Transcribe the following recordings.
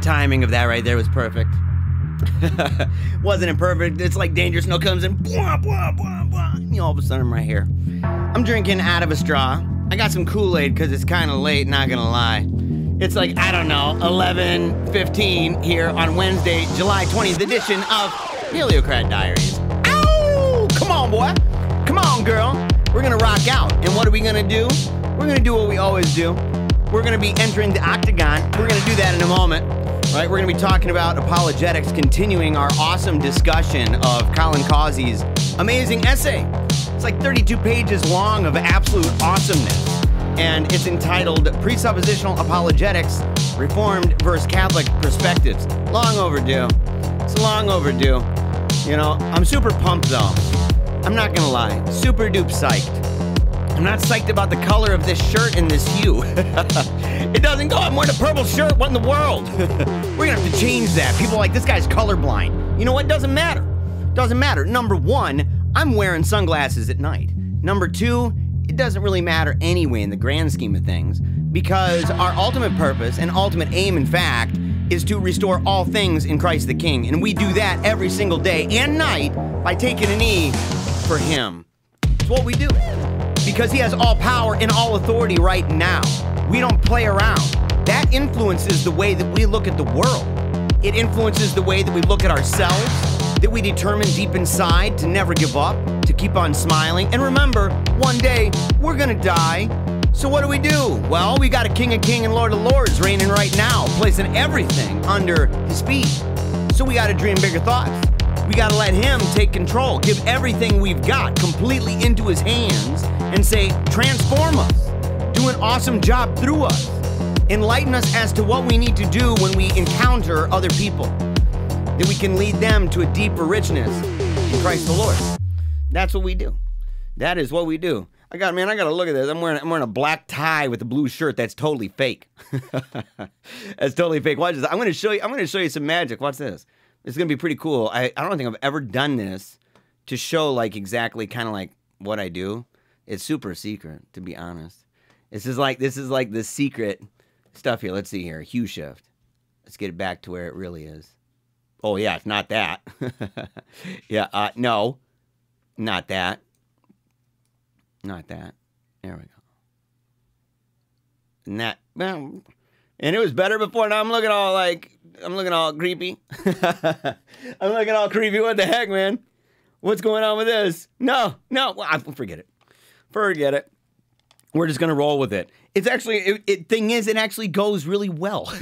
timing of that right there was perfect. Wasn't it perfect? It's like Danger Snow comes in, blah, blah, blah, blah. And all of a sudden I'm right here. I'm drinking out of a straw. I got some Kool-Aid because it's kind of late, not gonna lie. It's like, I don't know, 11:15 here on Wednesday, July 20th edition of Paleocrat Diaries. Ow! Come on, boy. Come on, girl. We're gonna rock out. And what are we gonna do? We're gonna do what we always do. We're gonna be entering the octagon. We're gonna do that in a moment. Right, we're gonna be talking about apologetics, continuing our awesome discussion of Colin Causey's amazing essay. It's like 32 pages long of absolute awesomeness. And it's entitled Presuppositional Apologetics Reformed vs. Catholic Perspectives. Long overdue. It's long overdue. You know, I'm super pumped though. I'm not gonna lie, super dupe psyched. I'm not psyched about the color of this shirt and this hue. It doesn't go, I'm wearing a purple shirt, what in the world? We're gonna have to change that. People are like, this guy's colorblind. You know what, doesn't matter. Doesn't matter. Number one, I'm wearing sunglasses at night. Number two, it doesn't really matter anyway in the grand scheme of things, because our ultimate purpose and ultimate aim, in fact, is to restore all things in Christ the King, and we do that every single day and night by taking a knee for him. It's what we do, because he has all power and all authority right now. We don't play around. That influences the way that we look at the world. It influences the way that we look at ourselves, that we determine deep inside to never give up, to keep on smiling. And remember, one day we're gonna die. So what do we do? Well, we got a King of Kings and Lord of Lords reigning right now, placing everything under his feet. So we gotta dream bigger thoughts. We gotta let him take control, give everything we've got completely into his hands and say, transform us, do an awesome job through us, enlighten us as to what we need to do when we encounter other people, that we can lead them to a deeper richness in Christ the Lord. That's what we do. That is what we do. I gotta look at this. I'm wearing a black tie with a blue shirt. That's totally fake. That's totally fake. Watch this. I'm gonna show you some magic. Watch this. It's gonna be pretty cool. I don't think I've ever done this to show like exactly kind of like what I do. It's super secret, to be honest. This is like the secret stuff here. Let's see here. Hue shift. Let's get it back to where it really is. Oh yeah, it's not that. Yeah, no. Not that. Not that. There we go. And that, well, and it was better before. Now I'm looking all creepy. I'm looking all creepy. What the heck, man? What's going on with this? No. Well, forget it. Forget it. We're just gonna roll with it. It's actually, thing is, it actually goes really well.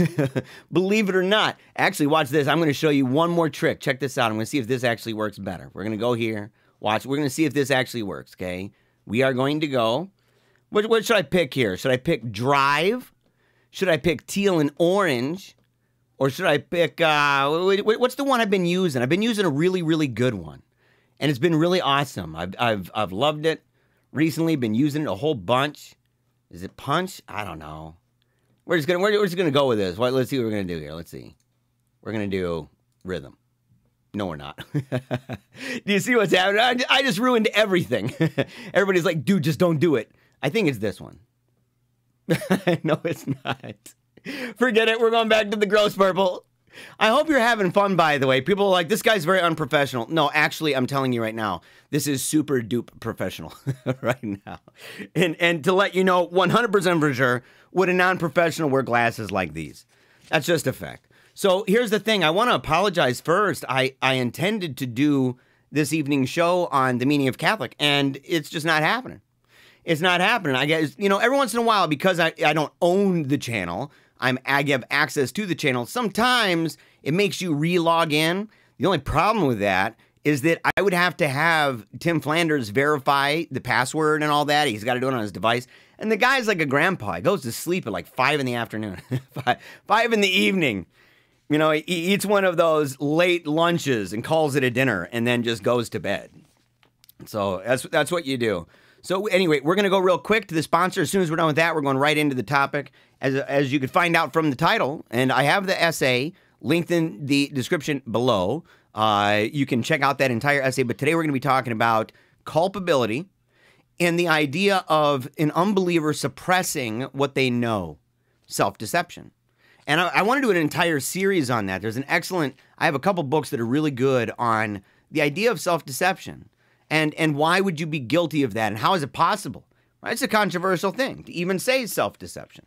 Believe it or not. Actually, watch this. I'm gonna show you one more trick. Check this out. I'm gonna see if this actually works better. We're gonna go here. Watch. We're gonna see if this actually works. Okay. We are going to go. What should I pick here? Should I pick drive? Should I pick teal and orange? Or should I pick, what's the one I've been using? I've been using a really, really good one. And it's been really awesome. I've loved it. Recently been using it a whole bunch. Is it punch? I don't know. We're just gonna go with this. Let's see what we're gonna do here. Let's see. We're gonna do rhythm. No, we're not. Do you see what's happening? I just ruined everything. Everybody's like, dude, just don't do it. I think it's this one. No, it's not. Forget it. We're going back to the gross purple. I hope you're having fun, by the way. People are like, this guy's very unprofessional. No, actually, I'm telling you right now, this is super dupe professional right now. And to let you know, 100% for sure, would a non-professional wear glasses like these? That's just a fact. So here's the thing. I want to apologize first. I intended to do this evening's show on the meaning of Catholic, and it's just not happening. It's not happening. I guess, you know, every once in a while, because I don't own the channel, I give access to the channel. Sometimes it makes you re-log in. The only problem with that is that I would have to have Tim Flanders verify the password and all that. He's got to do it on his device. And the guy's like a grandpa. He goes to sleep at like 5 in the afternoon, 5 in the evening. You know, he eats one of those late lunches and calls it a dinner and then just goes to bed. So that's what you do. So anyway, we're going to go real quick to the sponsor. As soon as we're done with that, we're going right into the topic. As you could find out from the title, and I have the essay linked in the description below. You can check out that entire essay. But today we're going to be talking about culpability and the idea of an unbeliever suppressing what they know, self-deception. And I want to do an entire series on that. There's an excellent, I have a couple books that are really good on the idea of self-deception. And why would you be guilty of that? And how is it possible? Right? It's a controversial thing to even say self-deception.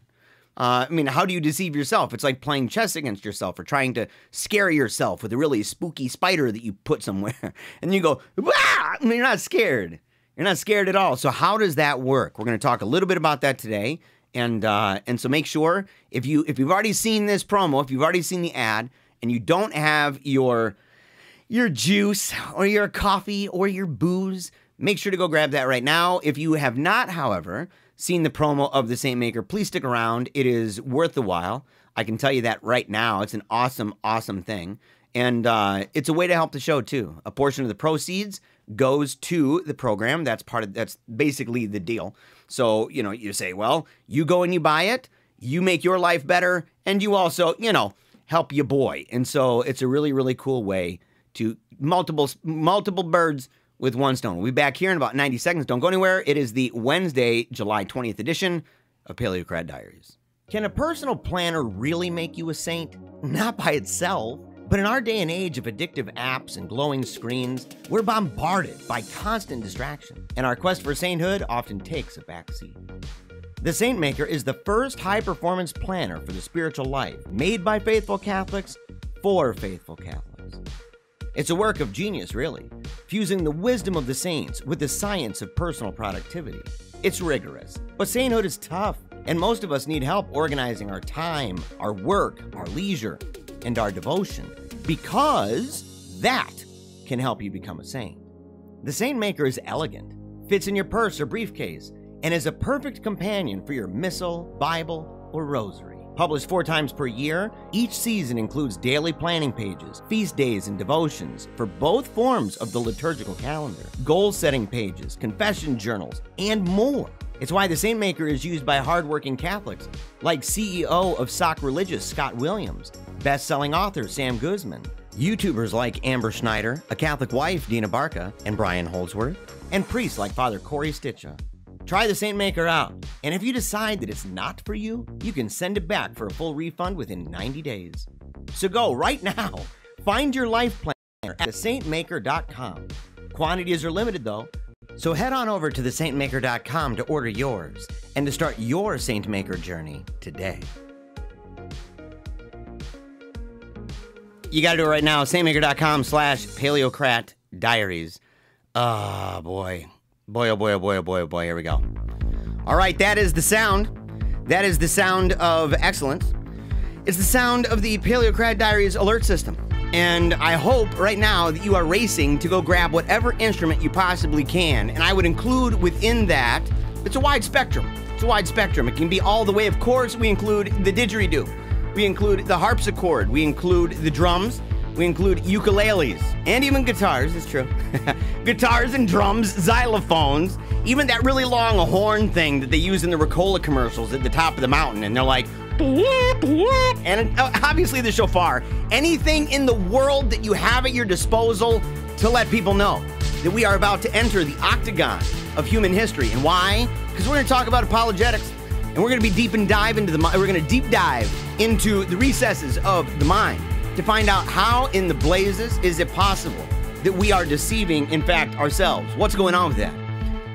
I mean, how do you deceive yourself? It's like playing chess against yourself or trying to scare yourself with a really spooky spider that you put somewhere. And you go, ah! I mean, you're not scared. You're not scared at all. So how does that work? We're going to talk a little bit about that today. And so make sure if you've already seen this promo, if you've already seen the ad and you don't have your juice or your coffee or your booze, make sure to go grab that right now. If you have not, however, seen the promo of the Saint Maker, please stick around. It is worth the while. I can tell you that right now. It's an awesome, awesome thing. And it's a way to help the show too. A portion of the proceeds goes to the program. That's basically the deal. So, you know, you say, well, you go and you buy it, you make your life better, and you also, you know, help your boy. And so it's a really, really cool way to multiple birds with one stone. We'll be back here in about 90 seconds. Don't go anywhere. It is the Wednesday, July 20th edition of Paleocrat Diaries. Can a personal planner really make you a saint? Not by itself. But in our day and age of addictive apps and glowing screens, we're bombarded by constant distraction, and our quest for sainthood often takes a backseat. The Saint Maker is the first high-performance planner for the spiritual life, made by faithful Catholics for faithful Catholics. It's a work of genius, really, fusing the wisdom of the saints with the science of personal productivity. It's rigorous, but sainthood is tough, and most of us need help organizing our time, our work, our leisure, and our devotion, because that can help you become a saint. The Saint Maker is elegant, fits in your purse or briefcase, and is a perfect companion for your missal, Bible, or rosary. Published 4 times per year, each season includes daily planning pages, feast days, and devotions for both forms of the liturgical calendar, goal-setting pages, confession journals, and more. It's why the Saint Maker is used by hardworking Catholics like CEO of Sock Religious, Scott Williams, best-selling author Sam Guzman, YouTubers like Amber Schneider, a Catholic wife Dina Barca and Brian Holdsworth, and priests like Father Corey Stitcha. Try the Saint Maker out, and if you decide that it's not for you, you can send it back for a full refund within 90 days. So go right now, find your life planner at thesantmaker.com. Quantities are limited though, so head on over to thesantmaker.com to order yours and to start your Saint Maker journey today. You got to do it right now. SaintMaker.com/Paleocrat Diaries. Oh, boy. Boy, oh, boy, oh, boy, oh, boy, oh, boy. Here we go. All right, that is the sound. That is the sound of excellence. It's the sound of the Paleocrat Diaries alert system. And I hope right now that you are racing to go grab whatever instrument you possibly can. And I would include within that, it's a wide spectrum. It's a wide spectrum. It can be all the way. Of course, we include the didgeridoo. We include the harpsichord, we include the drums, we include ukuleles, and even guitars, it's true. Guitars and drums, xylophones, even that really long horn thing that they use in the Ricola commercials at the top of the mountain, and they're like, and obviously the shofar. Anything in the world that you have at your disposal to let people know that we are about to enter the octagon of human history. And why? Because we're gonna talk about apologetics, and we're gonna be deep dive into the recesses of the mind to find out how in the blazes is it possible that we are deceiving, in fact, ourselves. What's going on with that?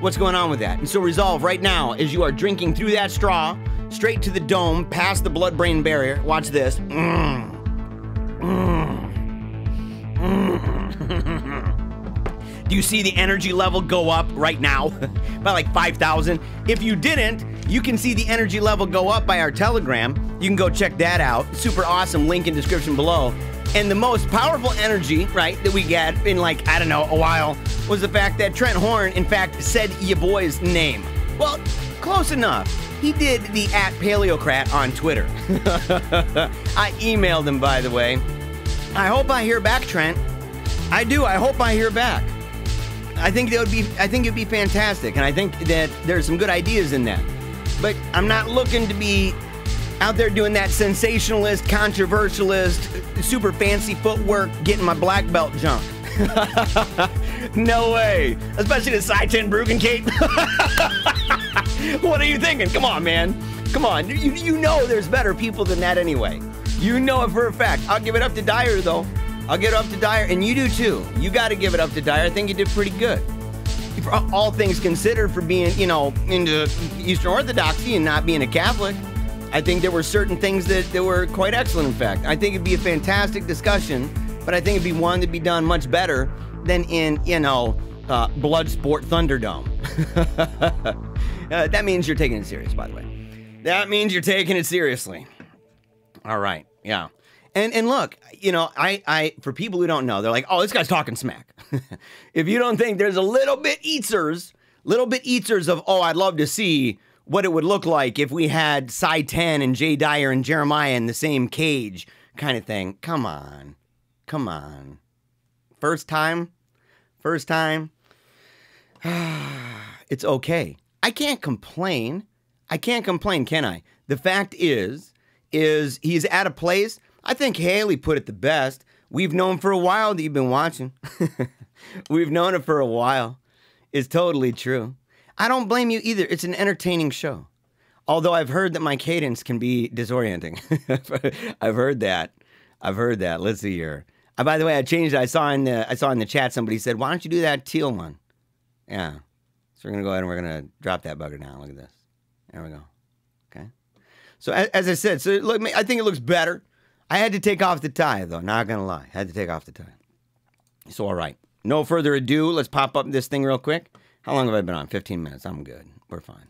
What's going on with that? And so resolve right now, as you are drinking through that straw, straight to the dome, past the blood-brain barrier, watch this. Do you see the energy level go up right now by like 5,000? If you didn't, you can see the energy level go up by our Telegram. You can go check that out. Super awesome, link in description below. And the most powerful energy, right, that we got in like, I don't know, a while, was the fact that Trent Horn, in fact, said your boy's name. Well, close enough. He did the @Paleocrat on Twitter. I emailed him, by the way. I hope I hear back, Trent. I do, I hope I hear back. I think it'd be fantastic, and I think that there's some good ideas in that. But I'm not looking to be out there doing that sensationalist, controversialist, super fancy footwork, getting my black belt junk. No way. Especially the Sye Ten Bruggencate. What are you thinking? Come on, man. Come on. You know there's better people than that anyway. You know it for a fact. I'll give it up to Dyer, though. I'll give it up to Dyer, and you do too. You got to give it up to Dyer. I think you did pretty good, all things considered, for being, you know, into Eastern Orthodoxy and not being a Catholic. I think there were certain things that were quite excellent, in fact. I think it'd be a fantastic discussion, but I think it'd be one that'd be done much better than in, you know, Bloodsport Thunderdome. That means you're taking it serious, by the way. That means you're taking it seriously. All right, yeah. And look, you know, I for people who don't know, they're like, oh, this guy's talking smack. If you don't think there's a little bit eaters of, oh, I'd love to see what it would look like if we had Sye Ten and Jay Dyer and Jeremiah in the same cage kind of thing. Come on. Come on. First time. It's okay. I can't complain. Can I? The fact is he's at a place. I think Haley put it the best. We've known for a while that you've been watching. We've known it for a while. It's totally true. I don't blame you either. It's an entertaining show. Although I've heard that my cadence can be disorienting. I've heard that. Let's see here. By the way, I changed it. I saw in the chat somebody said, why don't you do that teal one? Yeah. So we're going to go ahead and we're going to drop that bugger down. Look at this. There we go. Okay. So as I said, so look, I think it looks better. I had to take off the tie, though. Not going to lie. I had to take off the tie. So, all right. No further ado. Let's pop up this thing real quick. How long have I been on? 15 minutes. I'm good. We're fine.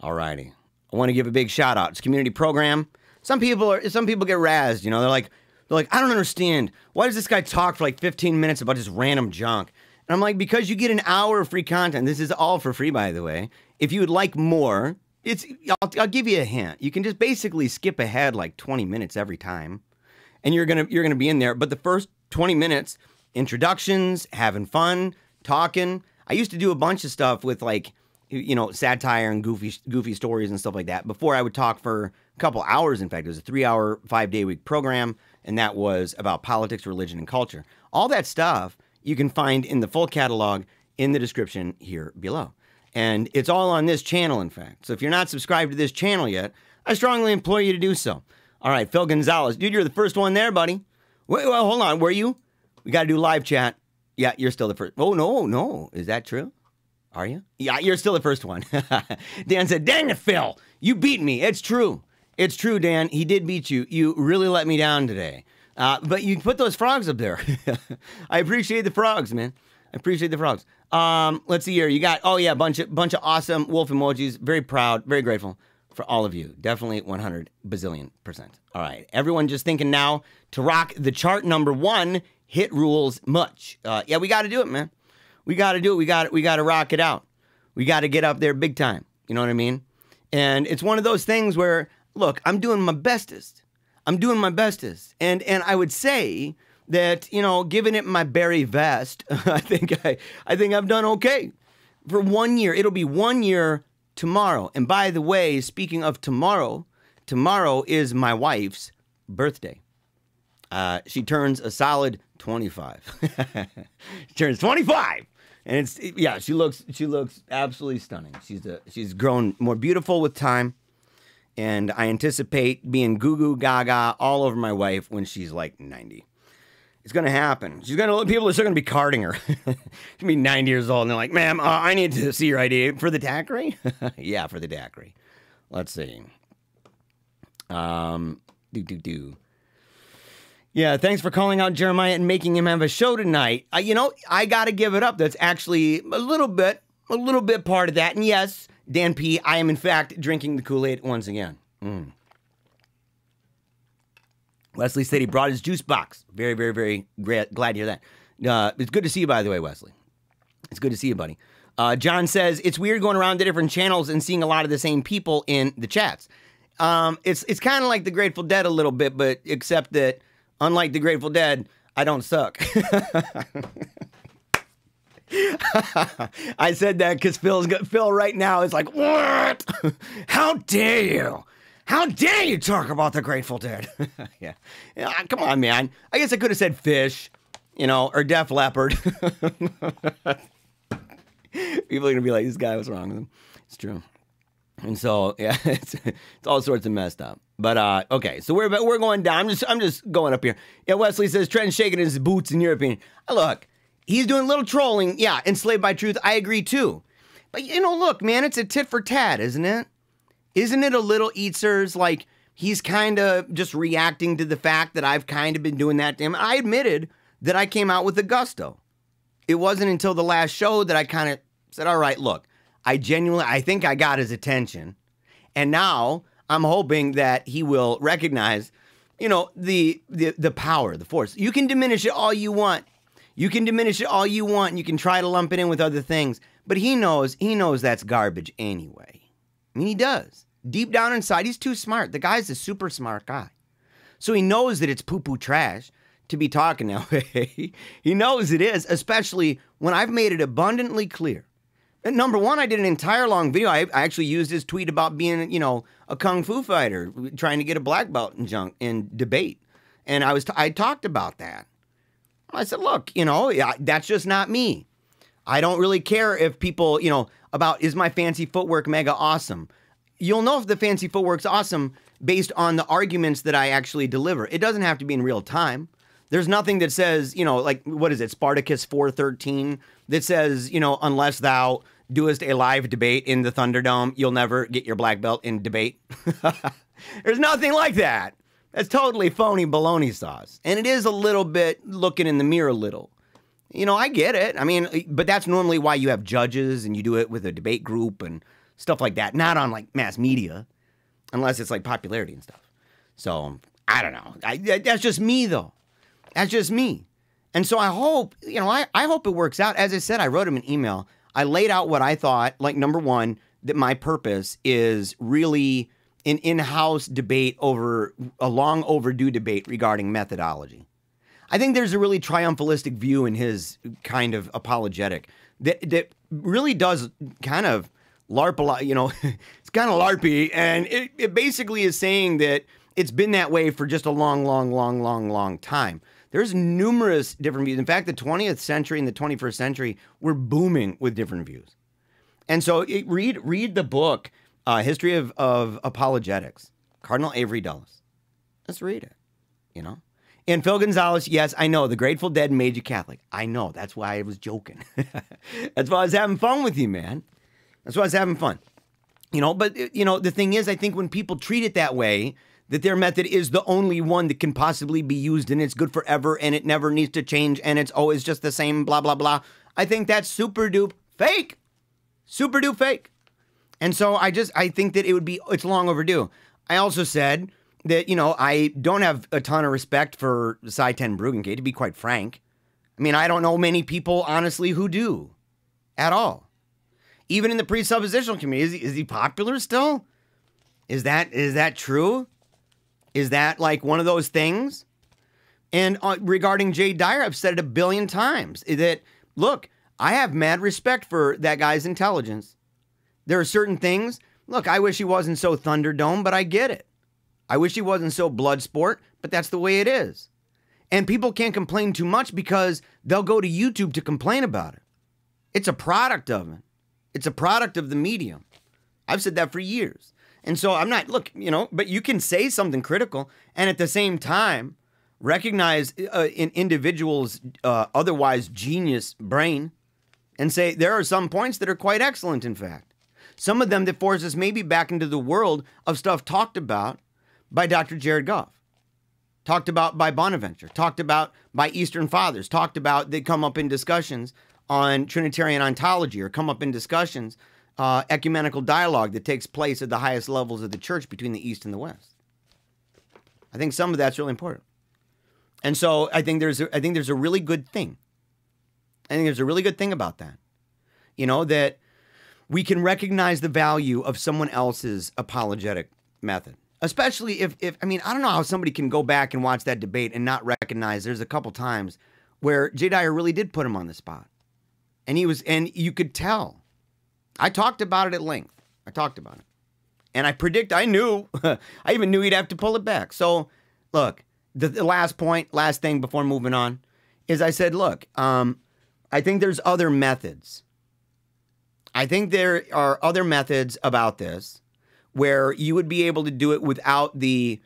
All righty. I want to give a big shout-out. It's a community program. Some people get razzed, you know. They're like, I don't understand. Why does this guy talk for like 15 minutes about just random junk? And I'm like, because you get an hour of free content. This is all for free, by the way. If you would like more... I'll give you a hint. You can just basically skip ahead like 20 minutes every time, and you're gonna be in there. But the first 20 minutes, introductions, having fun, talking. I used to do a bunch of stuff with, like, you know, satire and goofy stories and stuff like that. Before, I would talk for a couple hours. In fact, it was a 3-hour, 5-day-week program, and that was about politics, religion, and culture. All that stuff you can find in the full catalog in the description here below. And it's all on this channel, in fact. So if you're not subscribed to this channel yet, I strongly implore you to do so. All right, Phil Gonzalez. Dude, you're the first one there, buddy. Wait, well, hold on. Were you? We got to do live chat. Yeah, you're still the first. Oh, no. Is that true? Are you? Yeah, you're still the first one. Dan said, dang it, Phil. You beat me. It's true. It's true, Dan. He did beat you. You really let me down today. But you put those frogs up there. I appreciate the frogs, man. I appreciate the frogs. Let's see here. You got, oh yeah, bunch of awesome wolf emojis. Very proud, very grateful for all of you. Definitely 100 bazillion %. All right, everyone just thinking now to rock the chart number one. Hit rules much. Yeah, we got to do it, man. We got to do it. We got to rock it out. We got to get up there big time. You know what I mean? And it's one of those things where, look, I'm doing my bestest. And I would say that, you know, giving it my berry vest, I think I've done okay for 1 year. It'll be 1 year tomorrow. And by the way, speaking of tomorrow, tomorrow is my wife's birthday. She turns a solid 25. She turns 25, and it's, yeah, she looks absolutely stunning. She's grown more beautiful with time. And I anticipate being goo gaga all over my wife when she's like 90. It's going to happen. She's going to look, people are still going to be carding her. She's going to be 90 years old, and they're like, ma'am, I need to see your ID. For the daiquiri? Yeah, for the daiquiri. Let's see. Yeah, thanks for calling out Jeremiah and making him have a show tonight. You know, I got to give it up. That's actually a little bit part of that. And yes, Dan P., I am in fact drinking the Kool-Aid once again. Wesley said he brought his juice box. Very, very, very glad to hear that. It's good to see you, by the way, Wesley. It's good to see you, buddy. John says, it's weird going around the different channels and seeing a lot of the same people in the chats. It's kind of like the Grateful Dead a little bit, but except that, unlike the Grateful Dead, I don't suck. I said that because Phil right now is like, what? How dare you? How dare you talk about the Grateful Dead? Yeah, come on, man. I guess I could have said fish, you know, or Def Leppard. People are going to be like, this guy was wrong with him. It's true. And so, yeah, it's all sorts of messed up. But okay, so we're going down. I'm just going up here. Yeah, Wesley says Trent's shaking his boots in your opinion. Look, he's doing a little trolling. Yeah, enslaved by truth. I agree too. But you know, look, man, it's a tit for tat, isn't it? Isn't it a little eatsers? Like he's kind of just reacting to the fact that I've kind of been doing that to him. I admitted that I came out with a gusto. It wasn't until the last show that I kind of said, all right, look, I think I got his attention, and now I'm hoping that he will recognize, you know, the power, the force. You can diminish it all you want. You can diminish it all you want. And you can try to lump it in with other things. But he knows that's garbage anyway. I mean, he does. Deep down inside, he's too smart. The guy's a super smart guy. So he knows that it's poo-poo trash to be talking that way. He knows it is, especially when I've made it abundantly clear. And number one, I did an entire long video. I actually used his tweet about being, you know, a kung fu fighter, trying to get a black belt in debate. And I talked about that. I said, look, you know, that's just not me. I don't really care if people, you know, about is my fancy footwork mega awesome? You'll know if the fancy footwork's awesome based on the arguments that I actually deliver. It doesn't have to be in real time. There's nothing that says, you know, like, what is it, Spartacus 4:13, that says, you know, unless thou doest a live debate in the Thunderdome, you'll never get your black belt in debate. There's nothing like that. That's totally phony baloney sauce. And it is a little bit looking in the mirror a little. You know, I get it. I mean, but that's normally why you have judges and you do it with a debate group and stuff like that. Not on, like, mass media, unless it's, like, popularity and stuff. So, I don't know. That's just me, though. That's just me. And so I hope, you know, I hope it works out. As I said, I wrote him an email. I laid out what I thought, like, number one, that my purpose is really an in-house debate over a long overdue debate regarding methodology. I think there's a really triumphalistic view in his kind of apologetic that really does kind of LARP a lot, you know, it's kind of LARPy, and it basically is saying that it's been that way for just a long, long, long, long, long time. There's numerous different views. In fact, the 20th century and the 21st century were booming with different views. And so read the book, History of Apologetics, Cardinal Avery Dulles. Let's read it, you know. And Phil Gonzalez, yes, I know, the Grateful Dead made you Catholic. I know, that's why I was joking. That's why I was having fun with you, man. That's why I was having fun. You know, but, you know, the thing is, I think when people treat it that way, that their method is the only one that can possibly be used and it's good forever and it never needs to change and it's always just the same, blah, blah, blah. I think that's super dupe fake. Super dupe fake. And so I think that it's long overdue. I also said that, you know, I don't have a ton of respect for Sye Ten Bruggencate, to be quite frank. I mean, I don't know many people, honestly, who do at all. Even in the presuppositional community, is he popular still? Is that true? Is that like one of those things? And regarding Jay Dyer, I've said it a billion times that, look, I have mad respect for that guy's intelligence. There are certain things. Look, I wish he wasn't so Thunderdome, but I get it. I wish he wasn't so Bloodsport, but that's the way it is. And people can't complain too much because they'll go to YouTube to complain about it. It's a product of it. It's a product of the medium. I've said that for years. And so I'm not, look, you know, but you can say something critical and at the same time recognize an individual's otherwise genius brain and say there are some points that are quite excellent, in fact. Some of them that force us maybe back into the world of stuff talked about by Dr. Jared Goff, talked about by Bonaventure, talked about by Eastern Fathers, talked about, they come up in discussions on Trinitarian ontology or come up in discussions ecumenical dialogue that takes place at the highest levels of the church between the East and the West. I think some of that's really important. And so I think there's a really good thing. I think there's a really good thing about that. You know, that we can recognize the value of someone else's apologetic method. Especially if I mean, I don't know how somebody can go back and watch that debate and not recognize there's a couple times where Jay Dyer really did put him on the spot. And you could tell. I talked about it at length. I talked about it. And I even knew he'd have to pull it back. So, look, the last thing before moving on, is I said, look, I think there's other methods. I think there are other methods about this where you would be able to do it without the,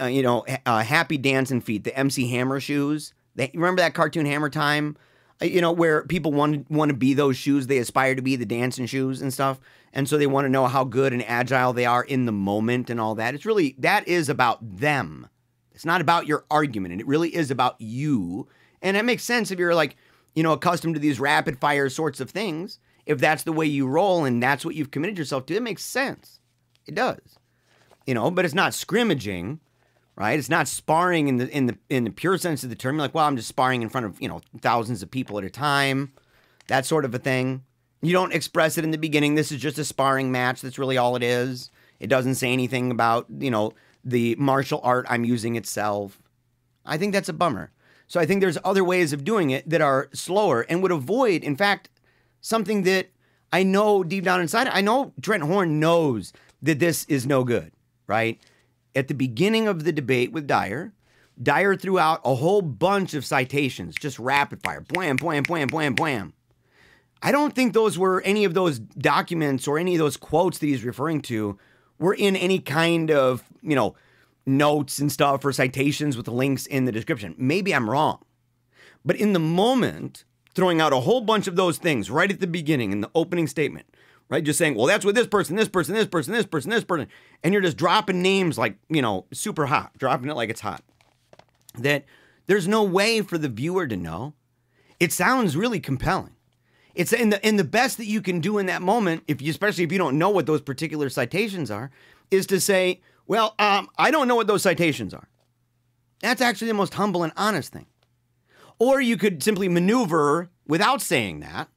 happy dancing feet, the MC Hammer shoes. Remember that cartoon Hammer Time? You know, where people want to be those shoes. They aspire to be the dancing shoes and stuff. And so they want to know how good and agile they are in the moment and all that. It's really, that is about them. It's not about your argument. And it really is about you. And that makes sense if you're like, accustomed to these rapid fire sorts of things. If that's the way you roll and that's what you've committed yourself to, it makes sense. It does. But it's not scrimmaging, right? It's not sparring in the pure sense of the term. You're like, well, I'm just sparring in front of, thousands of people at a time, that sort of a thing. You don't express it in the beginning. This is just a sparring match. That's really all it is. It doesn't say anything about, the martial art I'm using itself. I think that's a bummer. So I think there's other ways of doing it that are slower and would avoid, in fact, something that I know deep down inside. I know Trent Horn knows that this is no good, right? At the beginning of the debate with Dyer, Dyer threw out a whole bunch of citations, just rapid fire, blam, blam, blam, blam, blam. I don't think those were any of those documents or any of those quotes that he's referring to were in any kind of, notes and stuff or citations with links in the description. Maybe I'm wrong. But in the moment, throwing out a whole bunch of those things right at the beginning in the opening statement, right? Just saying, well, that's what this person. And you're just dropping names like, super hot, dropping it like it's hot. That there's no way for the viewer to know. It sounds really compelling. It's in the best that you can do in that moment, especially if you don't know what those particular citations are, is to say, well, I don't know what those citations are. That's actually the most humble and honest thing. Or you could simply maneuver without saying that,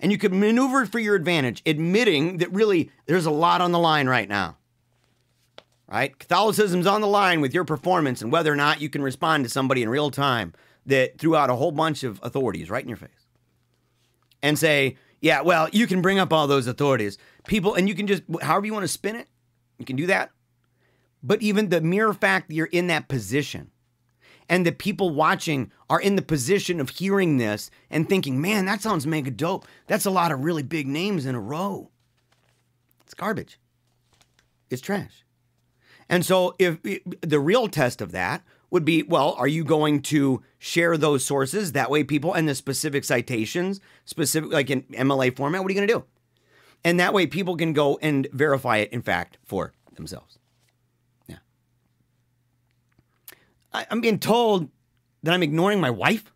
and you could maneuver for your advantage, admitting that really there's a lot on the line right now, right? Catholicism's on the line with your performance and whether or not you can respond to somebody in real time that threw out a whole bunch of authorities right in your face. And say, yeah, well, you can bring up all those authorities. People, and you can just, however you want to spin it, you can do that. But even the mere fact that you're in that position and the people watching are in the position of hearing this and thinking, man, that sounds mega dope. That's a lot of really big names in a row. It's garbage. It's trash. And so if the real test of that would be, well, are you going to share those sources? That way people, and the specific citations, specific, like in MLA format, what are you going to do? And that way people can go and verify it, in fact, for themselves. I'm being told that I'm ignoring my wife?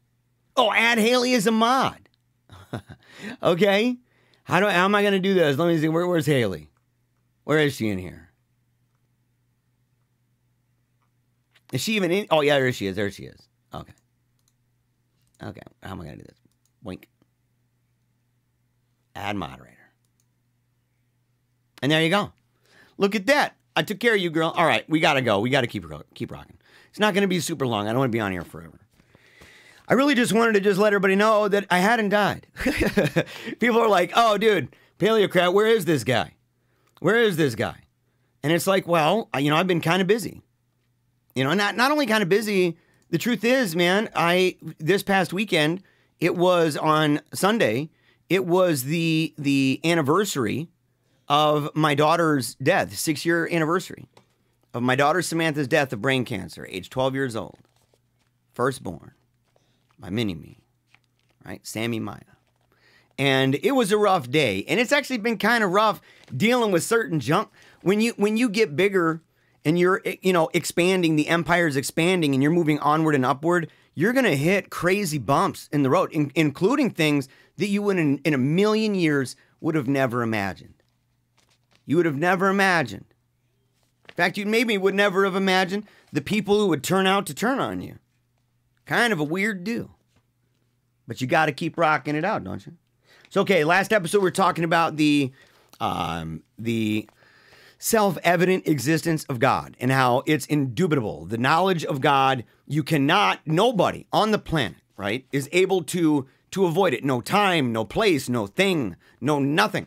Oh, add Haley as a mod. Okay. How am I going to do this? Let me see. Where's Haley? Where is she in here? Is she even in? Oh, yeah, there she is. There she is. Okay. Okay. How am I going to do this? Wink. Add moderator. And there you go. Look at that. I took care of you, girl. All right. We got to go. We got to keep rocking. It's not going to be super long. I don't want to be on here forever. I really just wanted to just let everybody know that I hadn't died. People are like, oh, dude, Paleocrat, where is this guy? Where is this guy? And it's like, well, I've been kind of busy. Not only kind of busy, the truth is, man, this past weekend, it was on Sunday, it was the anniversary of my daughter's death, 6-year anniversary. Of my daughter Samantha's death of brain cancer, age 12 years old, firstborn, my mini-me, right? Sammy Maya. And it was a rough day. And it's actually been kind of rough dealing with certain junk. When you get bigger and you're, expanding, the empire's expanding and you're moving onward and upward, you're going to hit crazy bumps in the road, including things that you would in a million years would have never imagined. You would have never imagined. In fact, you maybe would never have imagined the people who would turn out to turn on you. Kind of a weird deal. But you got to keep rocking it out, don't you? So, okay, last episode we were talking about the self-evident existence of God and how it's indubitable. The knowledge of God, you cannot, nobody on the planet, right, is able to avoid it. No time, no place, no thing, no nothing.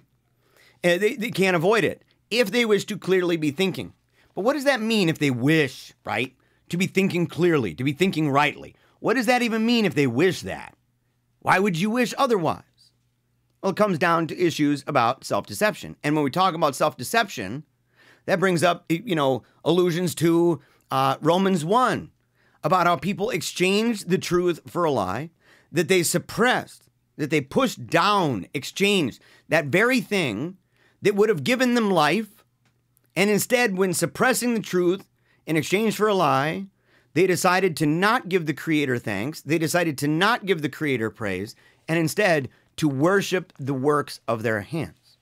They can't avoid it if they wish to clearly be thinking. But what does that mean if they wish, right, to be thinking clearly, to be thinking rightly? What does that even mean if they wish that? Why would you wish otherwise? Well, it comes down to issues about self-deception. And when we talk about self-deception, That brings up, you know, allusions to Romans 1 about how people exchanged the truth for a lie, that they suppressed, that they pushed down, exchanged that very thing that would have given them life. And instead, when suppressing the truth in exchange for a lie, they decided to not give the Creator thanks. They decided to not give the Creator praise, and instead to worship the works of their hands.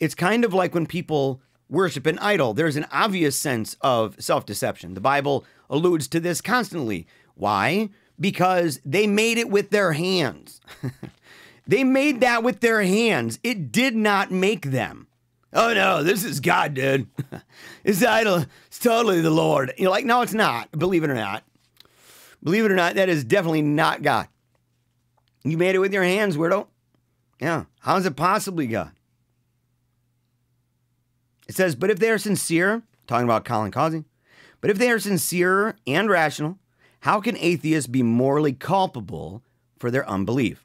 It's kind of like when people worship an idol. There's an obvious sense of self-deception. The Bible alludes to this constantly. Why? Because they made it with their hands. They made that with their hands. It did not make them. Oh no, this is God, dude. This idol is totally the Lord. You're like, no, it's not. Believe it or not. Believe it or not, that is definitely not God. You made it with your hands, weirdo. Yeah, how is it possibly God? It says, but if they are sincere, talking about Colin Causey, but if they are sincere and rational, how can atheists be morally culpable for their unbelief?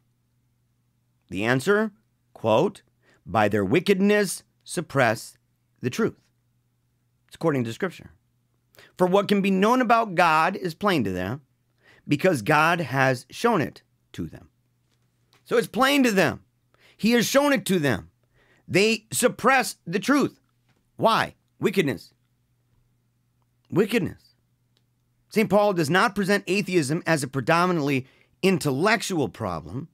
The answer, quote, by their wickedness, suppress the truth. It's according to Scripture. For what can be known about God is plain to them, because God has shown it to them. So it's plain to them. He has shown it to them. They suppress the truth. Why? Wickedness. Wickedness. St. Paul does not present atheism as a predominantly intellectual problem,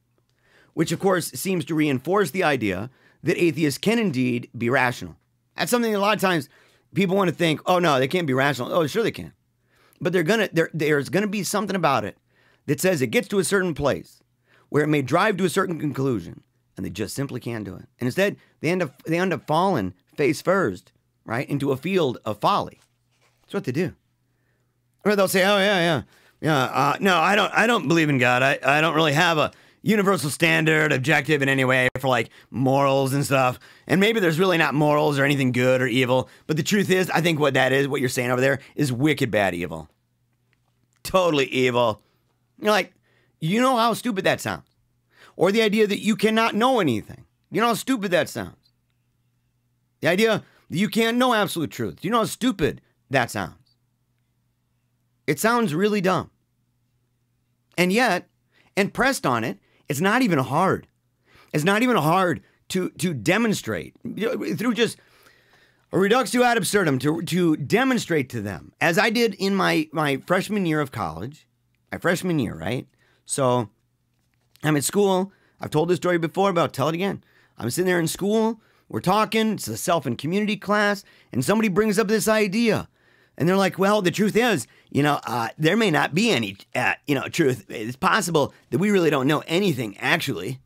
which of course seems to reinforce the idea that atheists can indeed be rational. That's something a lot of times people want to think, oh no, they can't be rational. Oh, sure they can. But there's going to be something about it that says it gets to a certain place where it may drive to a certain conclusion, and they just simply can't do it. And instead, they end up falling face first, right, into a field of folly. That's what they do. Or they'll say, oh yeah. No, I don't believe in God. I don't really have a universal standard, objective in any way for like morals and stuff. And maybe there's really not morals or anything good or evil. But the truth is, I think what that is, what you're saying over there is wicked bad evil. Totally evil. You're like, you know how stupid that sounds. Or the idea that you cannot know anything. You know how stupid that sounds. The idea that you can't know absolute truth. You know how stupid that sounds. It sounds really dumb. And yet, and pressed on it, it's not even hard. It's not even hard to demonstrate through just a reductio ad absurdum, to demonstrate to them, as I did in my freshman year of college, my freshman year, right? So I'm at school. I've told this story before, but I'll tell it again. I'm sitting there in school. We're talking. It's a self and community class. And somebody brings up this idea. And they're like, well, the truth is, there may not be any, truth. It's possible that we really don't know anything, actually.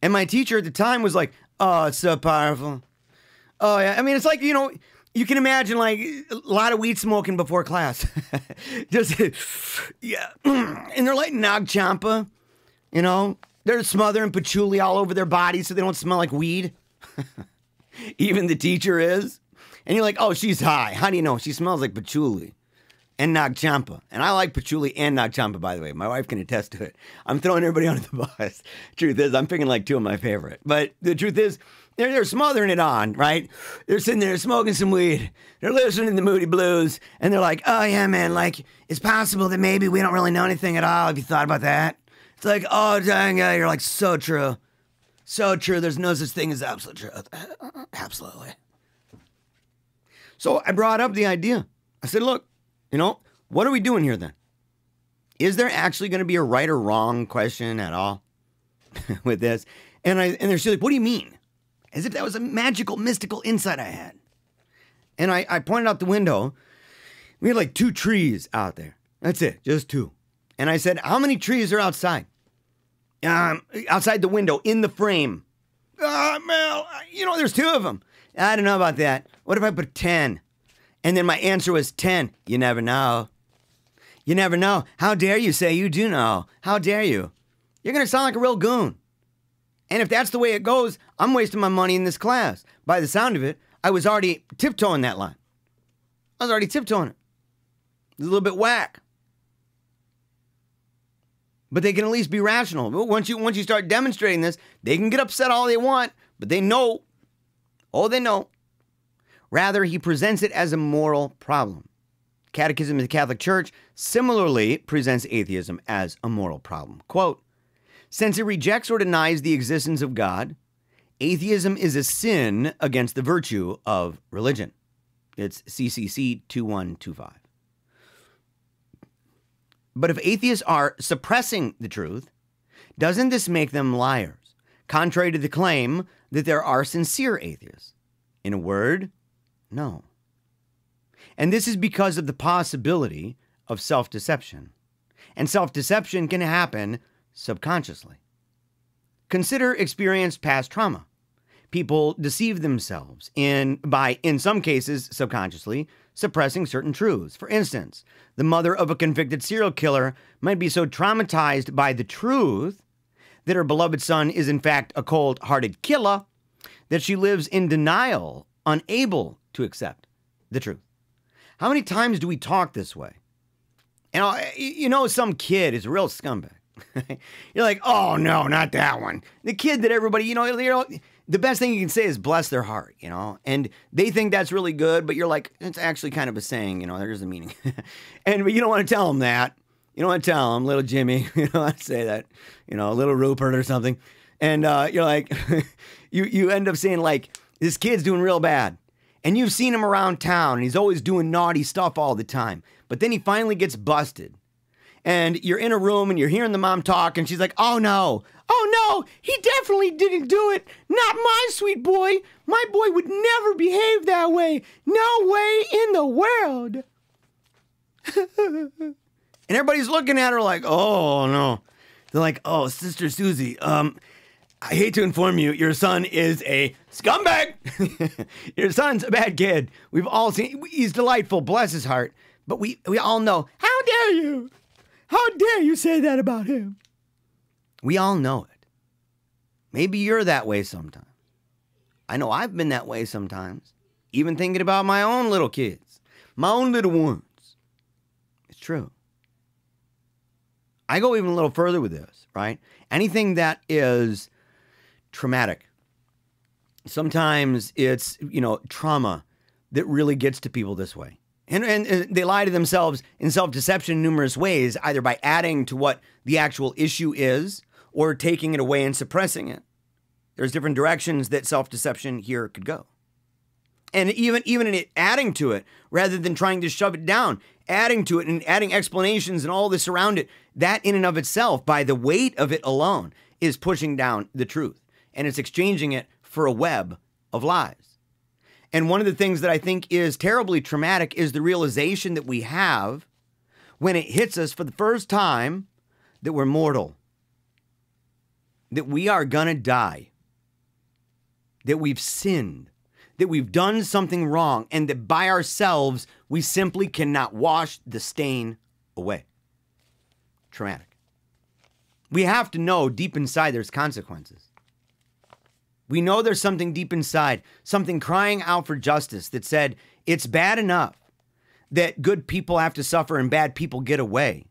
And my teacher at the time was like, oh, it's so powerful. Oh, yeah. I mean, it's like, you can imagine, like, a lot of weed smoking before class. Just, yeah. And they're like Nag Champa, They're smothering patchouli all over their bodies so they don't smell like weed. Even the teacher is. And you're like, oh, she's high. How do you know? She smells like patchouli and Nag Champa. And I like patchouli and Nag Champa, by the way. My wife can attest to it. I'm throwing everybody under the bus. Truth is, I'm picking like two of my favorite. But the truth is, they're smothering it on, right? They're sitting there smoking some weed. They're listening to the Moody Blues. And they're like, oh, yeah, man, like, it's possible that maybe we don't really know anything at all. Have you thought about that? It's like, oh, dang, yeah, you're like, so true. So true. There's no such thing as absolute truth. Absolutely. So I brought up the idea. I said, look, what are we doing here then? Is there actually going to be a right or wrong question at all with this? And they're like, what do you mean? As if that was a magical, mystical insight I had. And I pointed out the window. We had like two trees out there. That's it, just two. And I said, how many trees are outside? Outside the window, in the frame. Well, there's two of them. I don't know about that. What if I put 10? And then my answer was 10. You never know. You never know. How dare you say you do know? How dare you? You're going to sound like a real goon. And if that's the way it goes, I'm wasting my money in this class. By the sound of it, I was already tiptoeing that line. I was already tiptoeing it. It's a little bit whack. But they can at least be rational. Once you start demonstrating this, they can get upset all they want, but they know. Oh, they know. Rather, he presents it as a moral problem. Catechism of the Catholic Church similarly presents atheism as a moral problem. Quote, since it rejects or denies the existence of God, atheism is a sin against the virtue of religion. It's CCC 2125. But if atheists are suppressing the truth, doesn't this make them liars, contrary to the claim that there are sincere atheists? In a word, no. And this is because of the possibility of self-deception. And self-deception can happen subconsciously. Consider experienced past trauma. People deceive themselves by, in some cases, subconsciously, suppressing certain truths. For instance, the mother of a convicted serial killer might be so traumatized by the truth that her beloved son is in fact a cold-hearted killer that she lives in denial, unable to accept the truth. How many times do we talk this way? And you know, some kid is a real scumbag. You're like, oh no, not that one. The kid that everybody, you know, the best thing you can say is bless their heart, you know, and they think that's really good, but you're like, it's actually kind of a saying, you know, there's a meaning. But you don't want to tell them that. You don't want to tell them, little Jimmy, you don't want to say that, you know, little Rupert or something. And you're like, you end up saying like, this kid's doing real bad. And you've seen him around town and he's always doing naughty stuff all the time. But then he finally gets busted. And you're in a room and you're hearing the mom talk and she's like, oh no, he definitely didn't do it. Not my sweet boy. My boy would never behave that way. No way in the world. And everybody's looking at her like, oh no. They're like, oh, Sister Susie, I hate to inform you, your son is a scumbag. Your son's a bad kid. We've all seen, he's delightful, bless his heart. But we all know, how dare you? How dare you say that about him? We all know it. Maybe you're that way sometimes. I know I've been that way sometimes, even thinking about my own little kids, my own little ones. It's true. I go even a little further with this, right? Anything that is traumatic. Sometimes it's, you know, trauma that really gets to people this way. And they lie to themselves in self-deception in numerous ways, either by adding to what the actual issue is or taking it away and suppressing it. There's different directions that self-deception here could go. And even in it adding to it, rather than trying to shove it down, adding to it and adding explanations and all this around it, that in and of itself, by the weight of it alone, is pushing down the truth. And it's exchanging it for a web of lies. And one of the things that I think is terribly traumatic is the realization that we have when it hits us for the first time that we're mortal, that we are gonna die, that we've sinned, that we've done something wrong, and that by ourselves, we simply cannot wash the stain away. Traumatic. We have to know deep inside there's consequences. We know there's something deep inside, something crying out for justice that said, it's bad enough that good people have to suffer and bad people get away.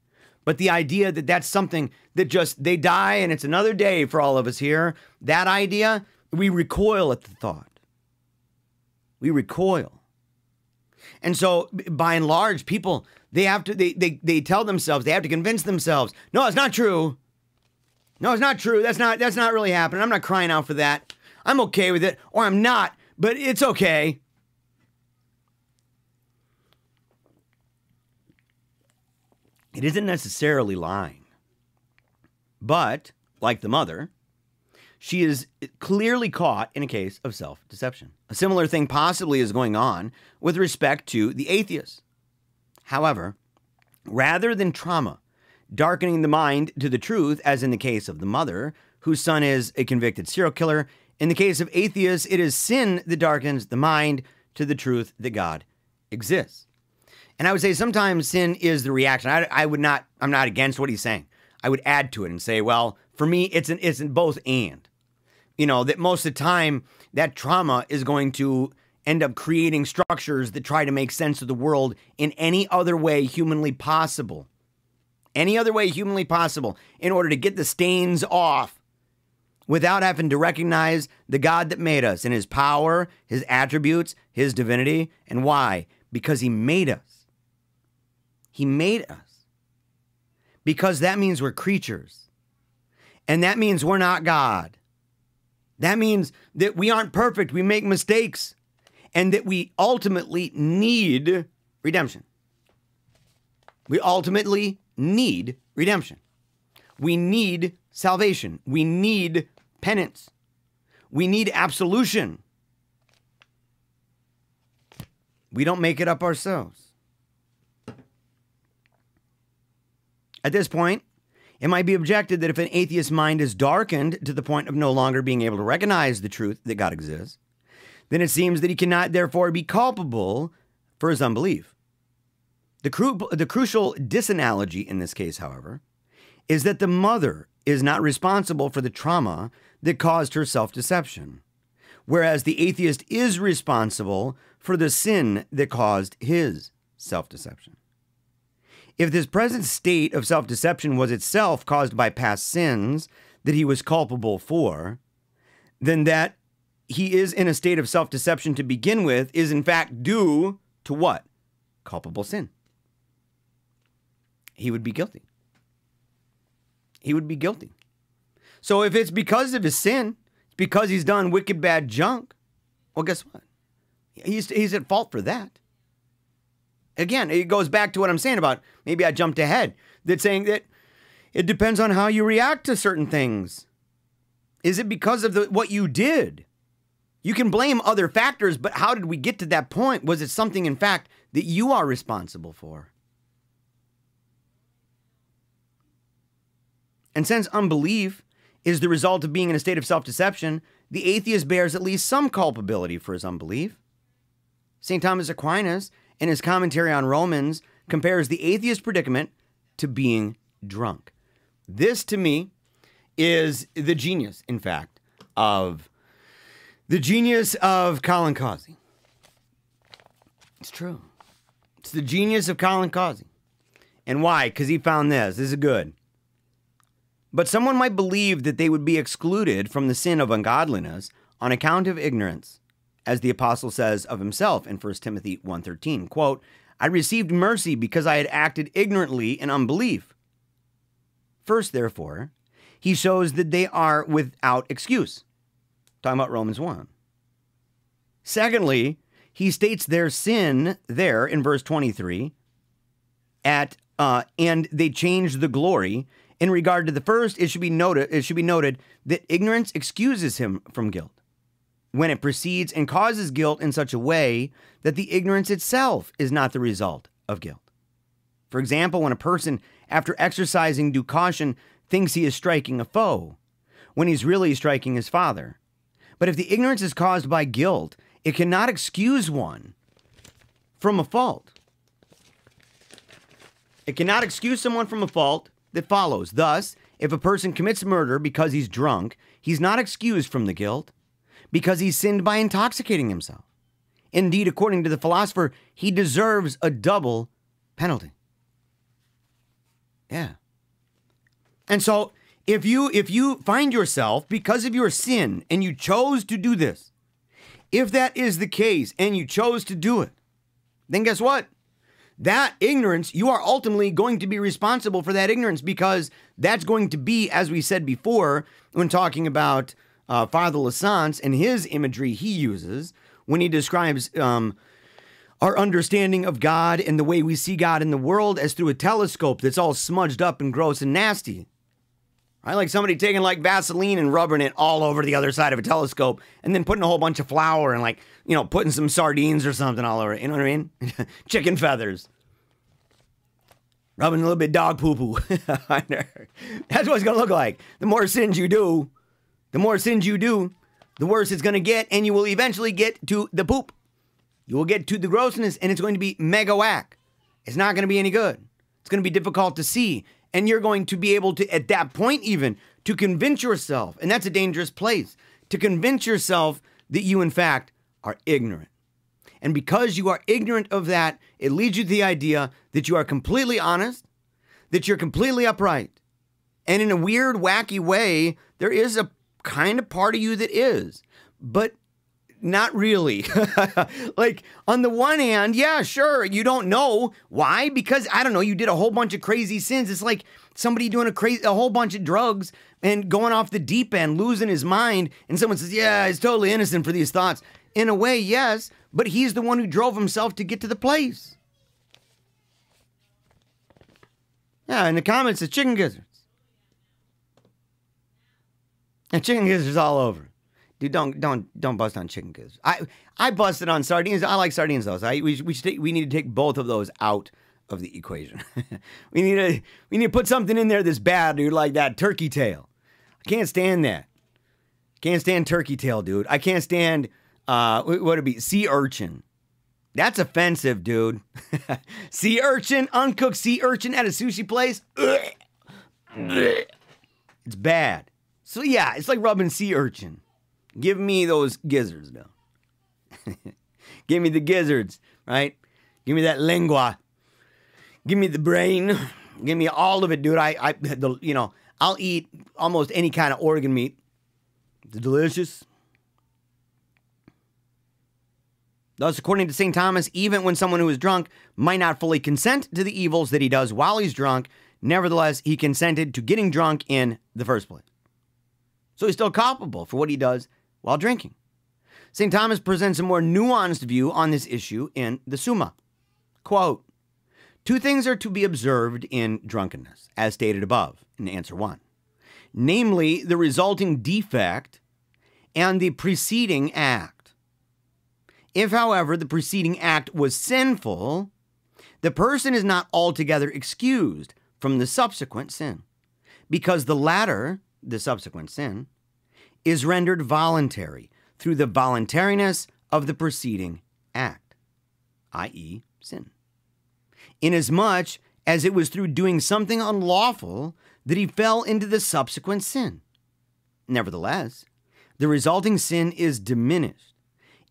But the idea that that's something that just, they die and it's another day for all of us here, that idea, we recoil at the thought. We recoil. And so, by and large, people, they have to, they tell themselves, they have to convince themselves, no, it's not true. No, it's not true. That's not really happening. I'm not crying out for that. I'm okay with it, or I'm not, but it's okay. It isn't necessarily lying. But, like the mother, she is clearly caught in a case of self-deception. A similar thing possibly is going on with respect to the atheist. However, rather than trauma darkening the mind to the truth, as in the case of the mother, whose son is a convicted serial killer, in the case of atheists, it is sin that darkens the mind to the truth that God exists. And I would say sometimes sin is the reaction. I'm not against what he's saying. I would add to it and say, well, for me, it's an both and. You know, that most of the time, that trauma is going to end up creating structures that try to make sense of the world in any other way humanly possible. Any other way humanly possible in order to get the stains off. without having to recognize the God that made us and his power, his attributes, his divinity. And why? Because he made us. He made us. Because that means we're creatures. And that means we're not God. That means that we aren't perfect. We make mistakes. And that we ultimately need redemption. We ultimately need redemption. We need salvation. We need penance. We need absolution. We don't make it up ourselves. At this point, it might be objected that if an atheist mind is darkened to the point of no longer being able to recognize the truth that God exists, then it seems that he cannot therefore be culpable for his unbelief. The crucial disanalogy in this case, however, is that the mother is not responsible for the trauma that caused her self-deception, whereas the atheist is responsible for the sin that caused his self-deception. If this present state of self-deception was itself caused by past sins that he was culpable for, then that he is in a state of self-deception to begin with is in fact due to what? Culpable sin. He would be guilty. He would be guilty. So if it's because of his sin, it's because he's done wicked bad junk, well, guess what? He's at fault for that. Again, it goes back to what I'm saying about, maybe I jumped ahead, that saying that it depends on how you react to certain things. Is it because of what you did? You can blame other factors, but how did we get to that point? Was it something, in fact, that you are responsible for? And since unbelief is the result of being in a state of self-deception, the atheist bears at least some culpability for his unbelief. St. Thomas Aquinas, in his commentary on Romans, compares the atheist predicament to being drunk. This, to me, is the genius, in fact, of Colin Causey. It's true. It's the genius of Colin Causey. And why? Because he found this. This is good. But someone might believe that they would be excluded from the sin of ungodliness on account of ignorance, as the apostle says of himself in 1 Timothy 1:13, quote, I received mercy because I had acted ignorantly in unbelief. First, therefore, he shows that they are without excuse. Talking about Romans 1. Secondly, he states their sin there in verse 23, and they changed the glory. In regard to the first, it should be noted that ignorance excuses him from guilt when it precedes and causes guilt in such a way that the ignorance itself is not the result of guilt. For example, when a person, after exercising due caution, thinks he is striking a foe, when he's really striking his father. But if the ignorance is caused by guilt, it cannot excuse one from a fault. It cannot excuse someone from a fault that follows. Thus, if a person commits murder because he's drunk, he's not excused from the guilt because he sinned by intoxicating himself. Indeed, according to the philosopher, he deserves a double penalty. Yeah. And so, if you find yourself, because of your sin, and you chose to do this, if that is the case, and you chose to do it, then guess what? That ignorance, you are ultimately going to be responsible for that ignorance, because that's going to be, as we said before, when talking about Father Lassance and his imagery he uses when he describes our understanding of God and the way we see God in the world as through a telescope that's all smudged up and gross and nasty. Right? Like somebody taking like Vaseline and rubbing it all over the other side of a telescope and then putting a whole bunch of flour and, like, you know, putting some sardines or something all over it. You know what I mean? Chicken feathers. Rubbing a little bit of dog poo-poo under. That's what it's going to look like. The more sins you do, the worse it's going to get, and you will eventually get to the poop. You will get to the grossness, and it's going to be mega whack. It's not going to be any good. It's going to be difficult to see. And you're going to be able to, at that point even, to convince yourself, and that's a dangerous place, to convince yourself that you, in fact, are ignorant. And because you are ignorant of that, it leads you to the idea that you are completely honest, that you're completely upright. And in a weird, wacky way, there is a kind of part of you that is, but not really. Like, on the one hand, yeah, sure, you don't know. Why? Because, I don't know, you did a whole bunch of crazy sins. It's like somebody doing a whole bunch of drugs and going off the deep end, losing his mind, and someone says, yeah, he's totally innocent for these thoughts. In a way, yes, but he's the one who drove himself to get to the place. Yeah, in the comments, it's chicken gizzards. And chicken gizzards all over. Dude, don't bust on chicken gizzards. I busted on sardines. I like sardines though. So we need to take both of those out of the equation. we need to put something in there that's bad, dude, like that turkey tail. I can't stand that. Can't stand turkey tail, dude. I can't stand what would it be? Sea urchin. That's offensive, dude. Sea urchin, uncooked sea urchin at a sushi place. It's bad. So yeah, it's like rubbing sea urchin. Give me those gizzards now. Give me the gizzards, right? Give me that lingua. Give me the brain. Give me all of it, dude. You know, I'll eat almost any kind of organ meat. It's delicious. Thus, according to St. Thomas, even when someone who is drunk might not fully consent to the evils that he does while he's drunk, nevertheless, he consented to getting drunk in the first place. So he's still culpable for what he does while drinking. St. Thomas presents a more nuanced view on this issue in the Summa. Quote, two things are to be observed in drunkenness, as stated above in answer 1. Namely, the resulting defect and the preceding act. If, however, the preceding act was sinful, the person is not altogether excused from the subsequent sin, because the latter, the subsequent sin, is rendered voluntary through the voluntariness of the preceding act, i.e. sin, inasmuch as it was through doing something unlawful that he fell into the subsequent sin. Nevertheless, the resulting sin is diminished,